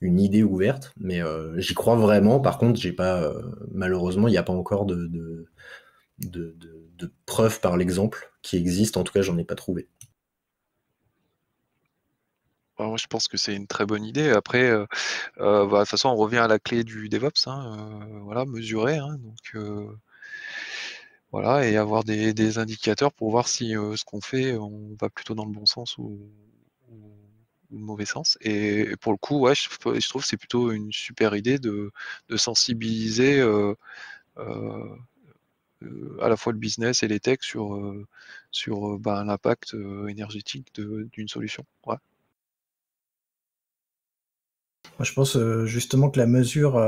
une idée ouverte, mais j'y crois vraiment. Par contre, j'ai pas, malheureusement, il n'y a pas encore de preuves par l'exemple qui existent. En tout cas, j'en ai pas trouvé. Alors, je pense que c'est une très bonne idée. Après, de toute façon, on revient à la clé du DevOps, hein, voilà, mesurer, hein, donc, voilà, et avoir des indicateurs pour voir si ce qu'on fait, on va plutôt dans le bon sens ou le mauvais sens. Et pour le coup, ouais, je trouve que c'est plutôt une super idée de sensibiliser à la fois le business et les techs sur ben, l'impact énergétique d'une solution. Ouais. Moi, je pense justement que la mesure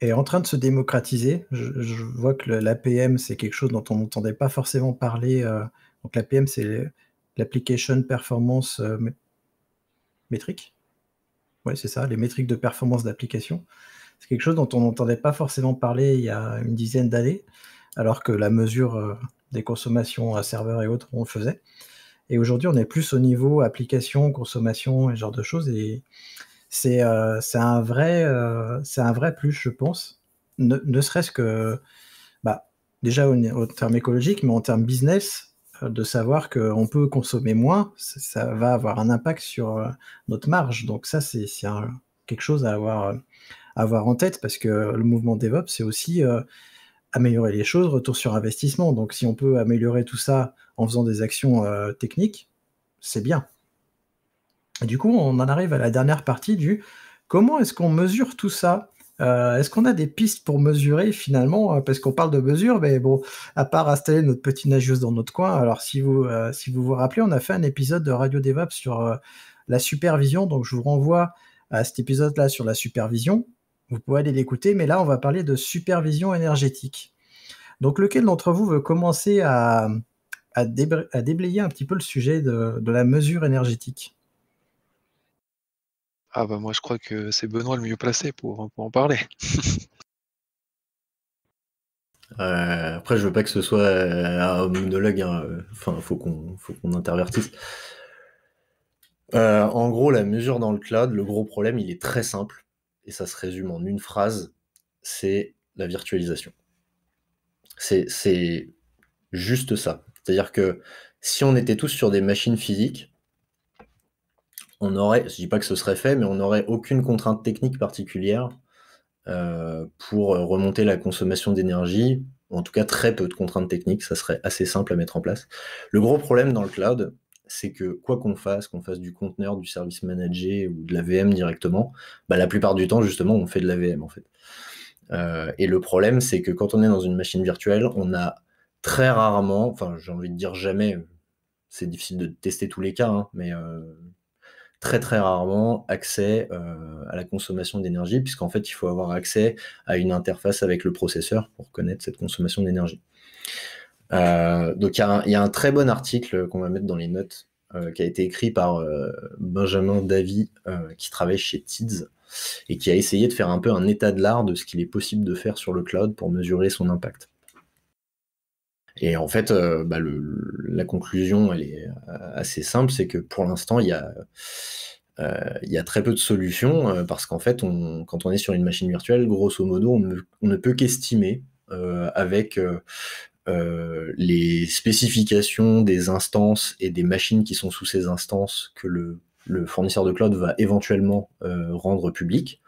est en train de se démocratiser. Je vois que l'APM, c'est quelque chose dont on n'entendait pas forcément parler. Donc l'APM, c'est l'Application Performance Métrique. Oui, c'est ça, les métriques de performance d'application. C'est quelque chose dont on n'entendait pas forcément parler il y a une dizaine d'années, alors que la mesure des consommations à serveurs et autres, on le faisait. Et aujourd'hui, on est plus au niveau application, consommation et ce genre de choses. Et c'est un vrai plus, je pense. Ne serait-ce que, bah, déjà en termes écologiques, mais en termes business, de savoir qu'on peut consommer moins, ça va avoir un impact sur notre marge. Donc ça, c'est quelque chose à avoir en tête, parce que le mouvement DevOps, c'est aussi améliorer les choses, retour sur investissement. Donc si on peut améliorer tout ça en faisant des actions techniques, c'est bien. Et du coup, on en arrive à la dernière partie du comment est-ce qu'on mesure tout ça. Est-ce qu'on a des pistes pour mesurer finalement, parce qu'on parle de mesure, mais bon, à part installer notre petite nageuse dans notre coin, alors si vous vous rappelez, on a fait un épisode de Radio DevOps sur la supervision, donc je vous renvoie à cet épisode-là sur la supervision, vous pouvez aller l'écouter, mais là on va parler de supervision énergétique. Donc lequel d'entre vous veut commencer à déblayer un petit peu le sujet de la mesure énergétique? Ah bah moi je crois que c'est Benoît le mieux placé pour en parler. Après je veux pas que ce soit un monologue, hein. Enfin faut qu'on intervertisse. En gros, la mesure dans le cloud, le gros problème, il est très simple et ça se résume en une phrase, c'est la virtualisation. C'est juste ça. C'est-à-dire que si on était tous sur des machines physiques, on aurait, je dis pas que ce serait fait, mais on n'aurait aucune contrainte technique particulière pour remonter la consommation d'énergie, en tout cas très peu de contraintes techniques, ça serait assez simple à mettre en place. Le gros problème dans le cloud, c'est que quoi qu'on fasse du conteneur, du service managé ou de la VM directement, bah la plupart du temps, justement, on fait de la VM, en fait. Et le problème, c'est que quand on est dans une machine virtuelle, on a très rarement, enfin, j'ai envie de dire jamais, c'est difficile de tester tous les cas, hein, mais très très rarement accès à la consommation d'énergie, puisqu'en fait, il faut avoir accès à une interface avec le processeur pour connaître cette consommation d'énergie. Donc il y a un très bon article qu'on va mettre dans les notes qui a été écrit par Benjamin Davy qui travaille chez Teads et qui a essayé de faire un peu un état de l'art de ce qu'il est possible de faire sur le cloud pour mesurer son impact. Et en fait, la conclusion, elle est assez simple, c'est que pour l'instant, il y a très peu de solutions, parce qu'en fait, quand on est sur une machine virtuelle, grosso modo, on ne peut qu'estimer avec les spécifications des instances et des machines qui sont sous ces instances que le fournisseur de cloud va éventuellement rendre public.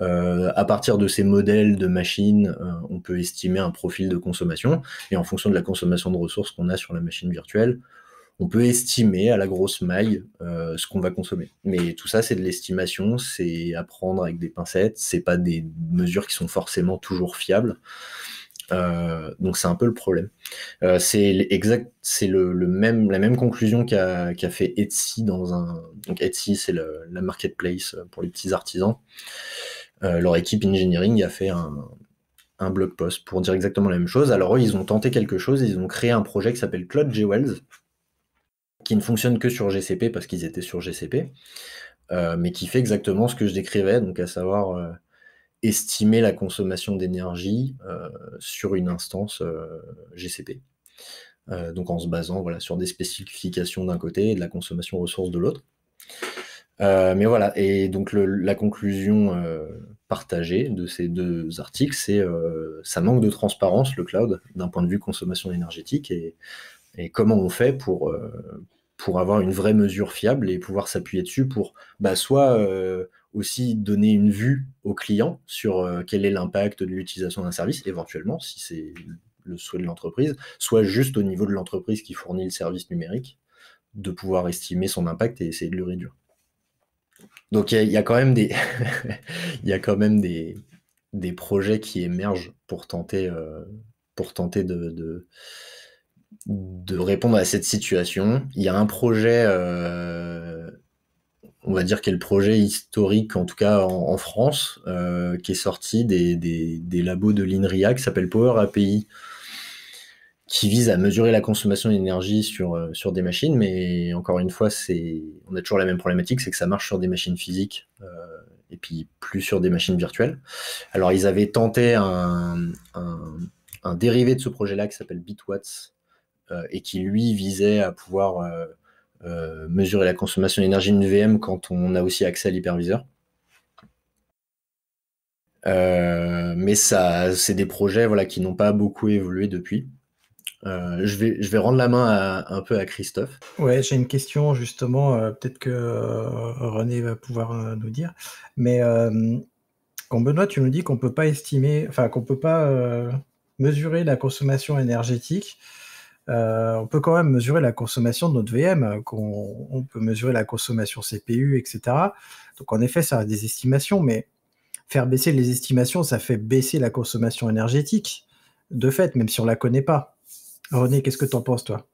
À partir de ces modèles de machines, on peut estimer un profil de consommation, et en fonction de la consommation de ressources qu'on a sur la machine virtuelle, on peut estimer à la grosse maille ce qu'on va consommer. Mais tout ça, c'est de l'estimation, c'est à prendre avec des pincettes, c'est pas des mesures qui sont forcément toujours fiables. Donc c'est un peu le problème. C'est la même conclusion qu'a fait Etsy dans un... Donc Etsy, c'est la marketplace pour les petits artisans. Leur équipe engineering a fait un blog post pour dire exactement la même chose. Alors eux, ils ont tenté quelque chose, ils ont créé un projet qui s'appelle Cloud Jewels, qui ne fonctionne que sur GCP parce qu'ils étaient sur GCP, mais qui fait exactement ce que je décrivais, donc à savoir estimer la consommation d'énergie sur une instance GCP. Donc en se basant sur des spécifications d'un côté et de la consommation ressources de l'autre. Mais voilà, et donc la conclusion partagée de ces deux articles, c'est ça manque de transparence, le cloud, d'un point de vue consommation énergétique, et comment on fait pour avoir une vraie mesure fiable et pouvoir s'appuyer dessus pour soit aussi donner une vue au client sur quel est l'impact de l'utilisation d'un service, éventuellement, si c'est le souhait de l'entreprise, soit juste au niveau de l'entreprise qui fournit le service numérique, de pouvoir estimer son impact et essayer de le réduire. Donc il y a quand même des projets qui émergent pour tenter de répondre à cette situation. Il y a un projet, on va dire, qui est le projet historique, en tout cas en France, qui est sorti des labos de l'INRIA, qui s'appelle Power API, qui vise à mesurer la consommation d'énergie sur des machines, mais encore une fois, on a toujours la même problématique, c'est que ça marche sur des machines physiques, et puis plus sur des machines virtuelles. Alors ils avaient tenté un dérivé de ce projet-là qui s'appelle Bitwatts, et qui lui visait à pouvoir mesurer la consommation d'énergie d'une VM quand on a aussi accès à l'hyperviseur. Mais ça, c'est des projets qui n'ont pas beaucoup évolué depuis. Je vais rendre la main un peu à Christophe. Ouais, j'ai une question justement, peut-être que René va pouvoir nous dire. Mais quand Benoît, tu nous dis qu'on ne peut pas estimer, enfin qu'on ne peut pas mesurer la consommation énergétique, on peut quand même mesurer la consommation de notre VM, on peut mesurer la consommation CPU, etc. Donc en effet, ça a des estimations, mais faire baisser les estimations, ça fait baisser la consommation énergétique, de fait, même si on ne la connaît pas. René, qu'est-ce que tu en penses, toi?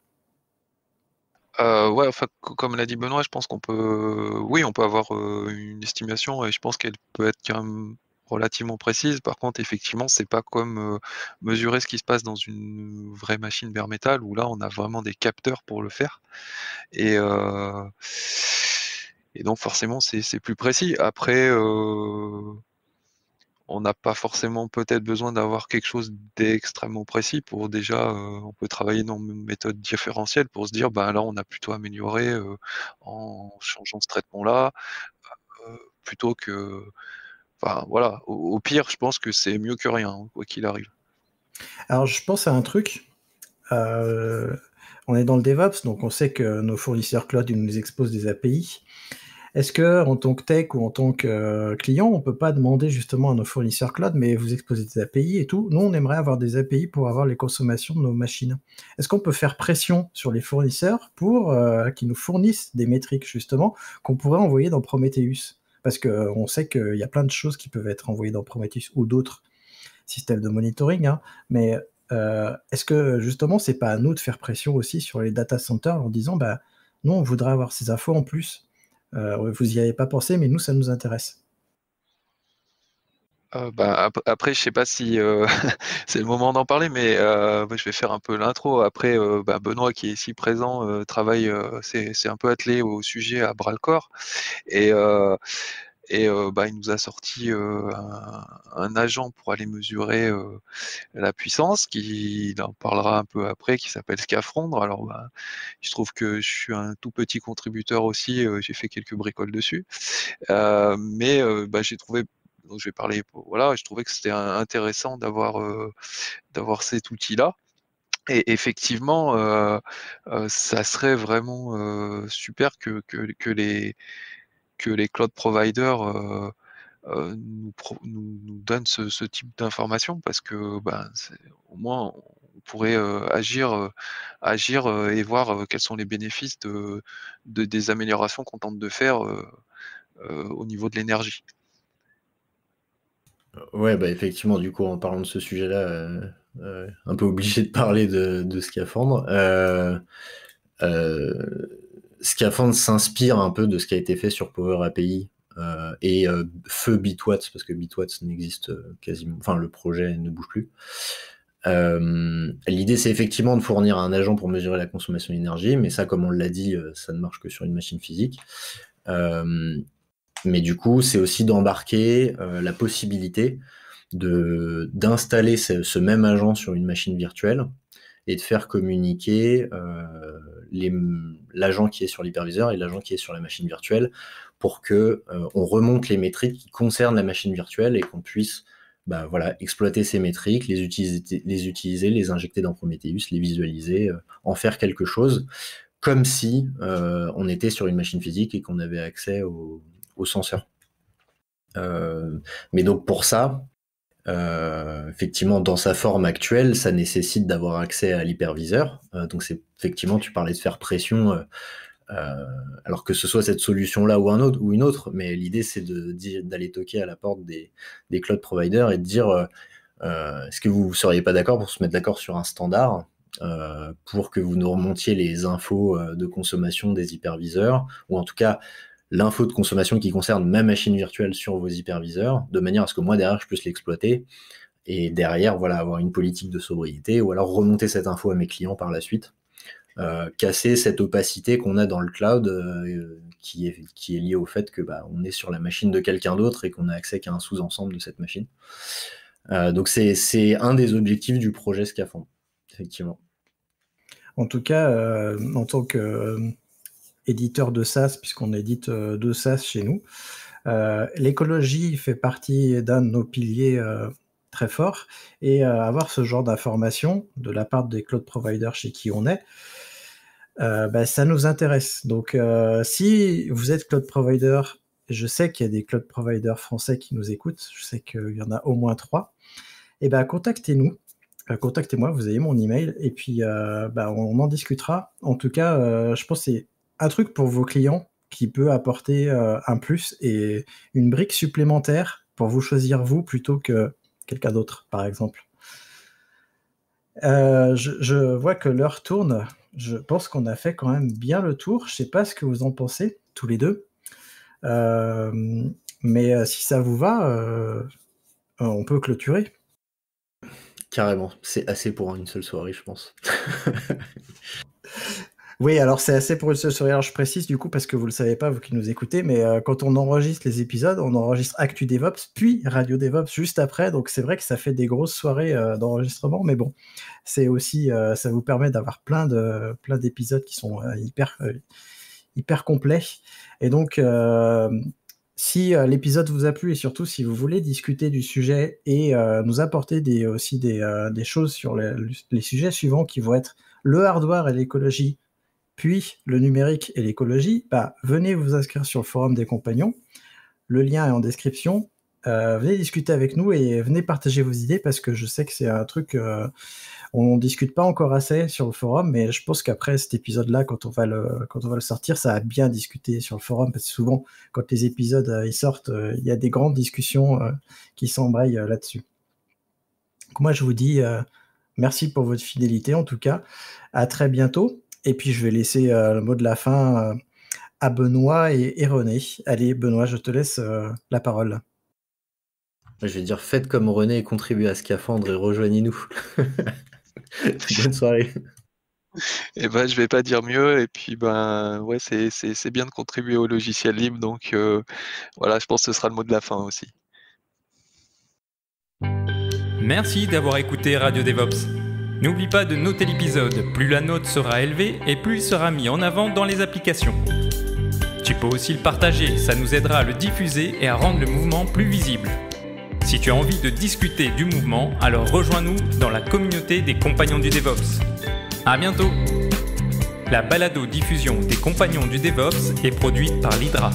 Ouais, enfin, comme l'a dit Benoît, je pense qu'on peut, oui, on peut avoir une estimation, et je pense qu'elle peut être quand même relativement précise. Par contre, effectivement, c'est pas comme mesurer ce qui se passe dans une vraie machine bare metal, où là, on a vraiment des capteurs pour le faire. Et donc, forcément, c'est plus précis. Après, on n'a pas forcément peut-être besoin d'avoir quelque chose d'extrêmement précis pour déjà, on peut travailler dans une méthode différentielle pour se dire, là on a plutôt amélioré en changeant ce traitement-là, plutôt que, enfin voilà, au pire je pense que c'est mieux que rien, quoi qu'il arrive. Alors je pense à un truc, on est dans le DevOps, donc on sait que nos fournisseurs cloud ils nous exposent des API. Est-ce qu'en tant que tech ou en tant que client, on ne peut pas demander justement à nos fournisseurs cloud, mais vous exposez des API et tout, nous on aimerait avoir des API pour avoir les consommations de nos machines. Est-ce qu'on peut faire pression sur les fournisseurs pour qu'ils nous fournissent des métriques justement qu'on pourrait envoyer dans Prometheus? Parce qu'on sait qu'il y a plein de choses qui peuvent être envoyées dans Prometheus ou d'autres systèmes de monitoring, hein, mais est-ce que justement c'est pas à nous de faire pression aussi sur les data centers en disant nous on voudrait avoir ces infos en plus? Vous n'y avez pas pensé, mais nous, ça nous intéresse. Après, je ne sais pas si c'est le moment d'en parler, mais je vais faire un peu l'intro. Après, Benoît, qui est ici présent, travaille, c'est un peu attelé au sujet à bras-le-corps. Et et il nous a sorti un agent pour aller mesurer la puissance, il en parlera un peu après, qui s'appelle Scaphandre. Alors il se trouve que je suis un tout petit contributeur aussi, j'ai fait quelques bricoles dessus, mais j'ai trouvé, donc je vais parler, voilà, je trouvais que c'était intéressant d'avoir cet outil-là. Et effectivement, ça serait vraiment super que les cloud providers nous donnent ce type d'informations, parce que au moins on pourrait agir et voir quels sont les bénéfices des améliorations qu'on tente de faire au niveau de l'énergie. Ouais, effectivement, du coup, en parlant de ce sujet-là, un peu obligé de parler de Scaphandre. Scaphandre s'inspire un peu de ce qui a été fait sur Power API et feu Bitwatts, parce que Bitwatts n'existe quasiment, enfin le projet ne bouge plus. L'idée, c'est effectivement de fournir un agent pour mesurer la consommation d'énergie, mais ça, comme on l'a dit, ça ne marche que sur une machine physique. Mais du coup, c'est aussi d'embarquer la possibilité d'installer ce même agent sur une machine virtuelle et de faire communiquer l'agent qui est sur l'hyperviseur et l'agent qui est sur la machine virtuelle pour que on remonte les métriques qui concernent la machine virtuelle et qu'on puisse exploiter ces métriques, les utiliser, les injecter dans Prometheus, les visualiser, en faire quelque chose comme si on était sur une machine physique et qu'on avait accès aux senseurs. Mais donc pour ça, effectivement, dans sa forme actuelle, ça nécessite d'avoir accès à l'hyperviseur. Donc c'est effectivement, tu parlais de faire pression, alors que ce soit cette solution-là ou une autre, mais l'idée, c'est d'aller toquer à la porte des cloud providers et de dire est-ce que vous ne seriez pas d'accord pour se mettre d'accord sur un standard pour que vous nous remontiez les infos de consommation des hyperviseurs, ou en tout cas l'info de consommation qui concerne ma machine virtuelle sur vos hyperviseurs, de manière à ce que moi, derrière, je puisse l'exploiter et derrière, voilà, avoir une politique de sobriété, ou alors remonter cette info à mes clients par la suite, casser cette opacité qu'on a dans le cloud qui est liée au fait que on est sur la machine de quelqu'un d'autre et qu'on a accès qu'à un sous-ensemble de cette machine. Donc, c'est un des objectifs du projet Scaphandre, effectivement. En tout cas, en tant que éditeur de SaaS, puisqu'on édite de SaaS chez nous. L'écologie fait partie d'un de nos piliers très forts, et avoir ce genre d'informations de la part des cloud providers chez qui on est, ça nous intéresse. Donc si vous êtes cloud provider, je sais qu'il y a des cloud providers français qui nous écoutent, je sais qu'il y en a au moins 3, et contactez-nous. Contactez-moi, vous avez mon email, et puis on en discutera. En tout cas, je pense que c'est un truc pour vos clients qui peut apporter un plus et une brique supplémentaire pour vous choisir vous plutôt que quelqu'un d'autre, par exemple. Je vois que l'heure tourne. Je pense qu'on a fait quand même bien le tour. Je ne sais pas ce que vous en pensez, tous les deux. Mais si ça vous va, on peut clôturer. Carrément, c'est assez pour une seule soirée, je pense. Oui, alors c'est assez pour une seule soirée. Alors je précise du coup, parce que vous ne le savez pas, vous qui nous écoutez, mais quand on enregistre les épisodes, on enregistre Actu DevOps, puis Radio DevOps juste après. Donc c'est vrai que ça fait des grosses soirées d'enregistrement, mais bon, c'est aussi, ça vous permet d'avoir plein d'épisodes qui sont hyper complets. Et donc, si l'épisode vous a plu, et surtout si vous voulez discuter du sujet et nous apporter des choses sur les sujets suivants qui vont être le hardware et l'écologie, puis le numérique et l'écologie, venez vous inscrire sur le forum des compagnons. Le lien est en description. Venez discuter avec nous et venez partager vos idées, parce que je sais que c'est un truc on ne discute pas encore assez sur le forum, mais je pense qu'après cet épisode-là, quand on va le sortir, ça a bien discuté sur le forum, parce que souvent, quand les épisodes ils sortent, il y a des grandes discussions qui s'embrayent là-dessus. Donc moi, je vous dis merci pour votre fidélité, en tout cas. À très bientôt. Et puis, je vais laisser le mot de la fin à Benoît et René. Allez, Benoît, je te laisse la parole. Je vais dire, faites comme René et contribuez à Scaphandre et rejoignez-nous. Bonne soirée. Et ben, je vais pas dire mieux. Et puis, ben, ouais, c'est bien de contribuer au logiciel libre. Donc, voilà, je pense que ce sera le mot de la fin aussi. Merci d'avoir écouté Radio DevOps. N'oublie pas de noter l'épisode. Plus la note sera élevée et plus il sera mis en avant dans les applications. Tu peux aussi le partager. Ça nous aidera à le diffuser et à rendre le mouvement plus visible. Si tu as envie de discuter du mouvement, alors rejoins-nous dans la communauté des Compagnons du DevOps. À bientôt. La balado-diffusion des Compagnons du DevOps est produite par Lydra.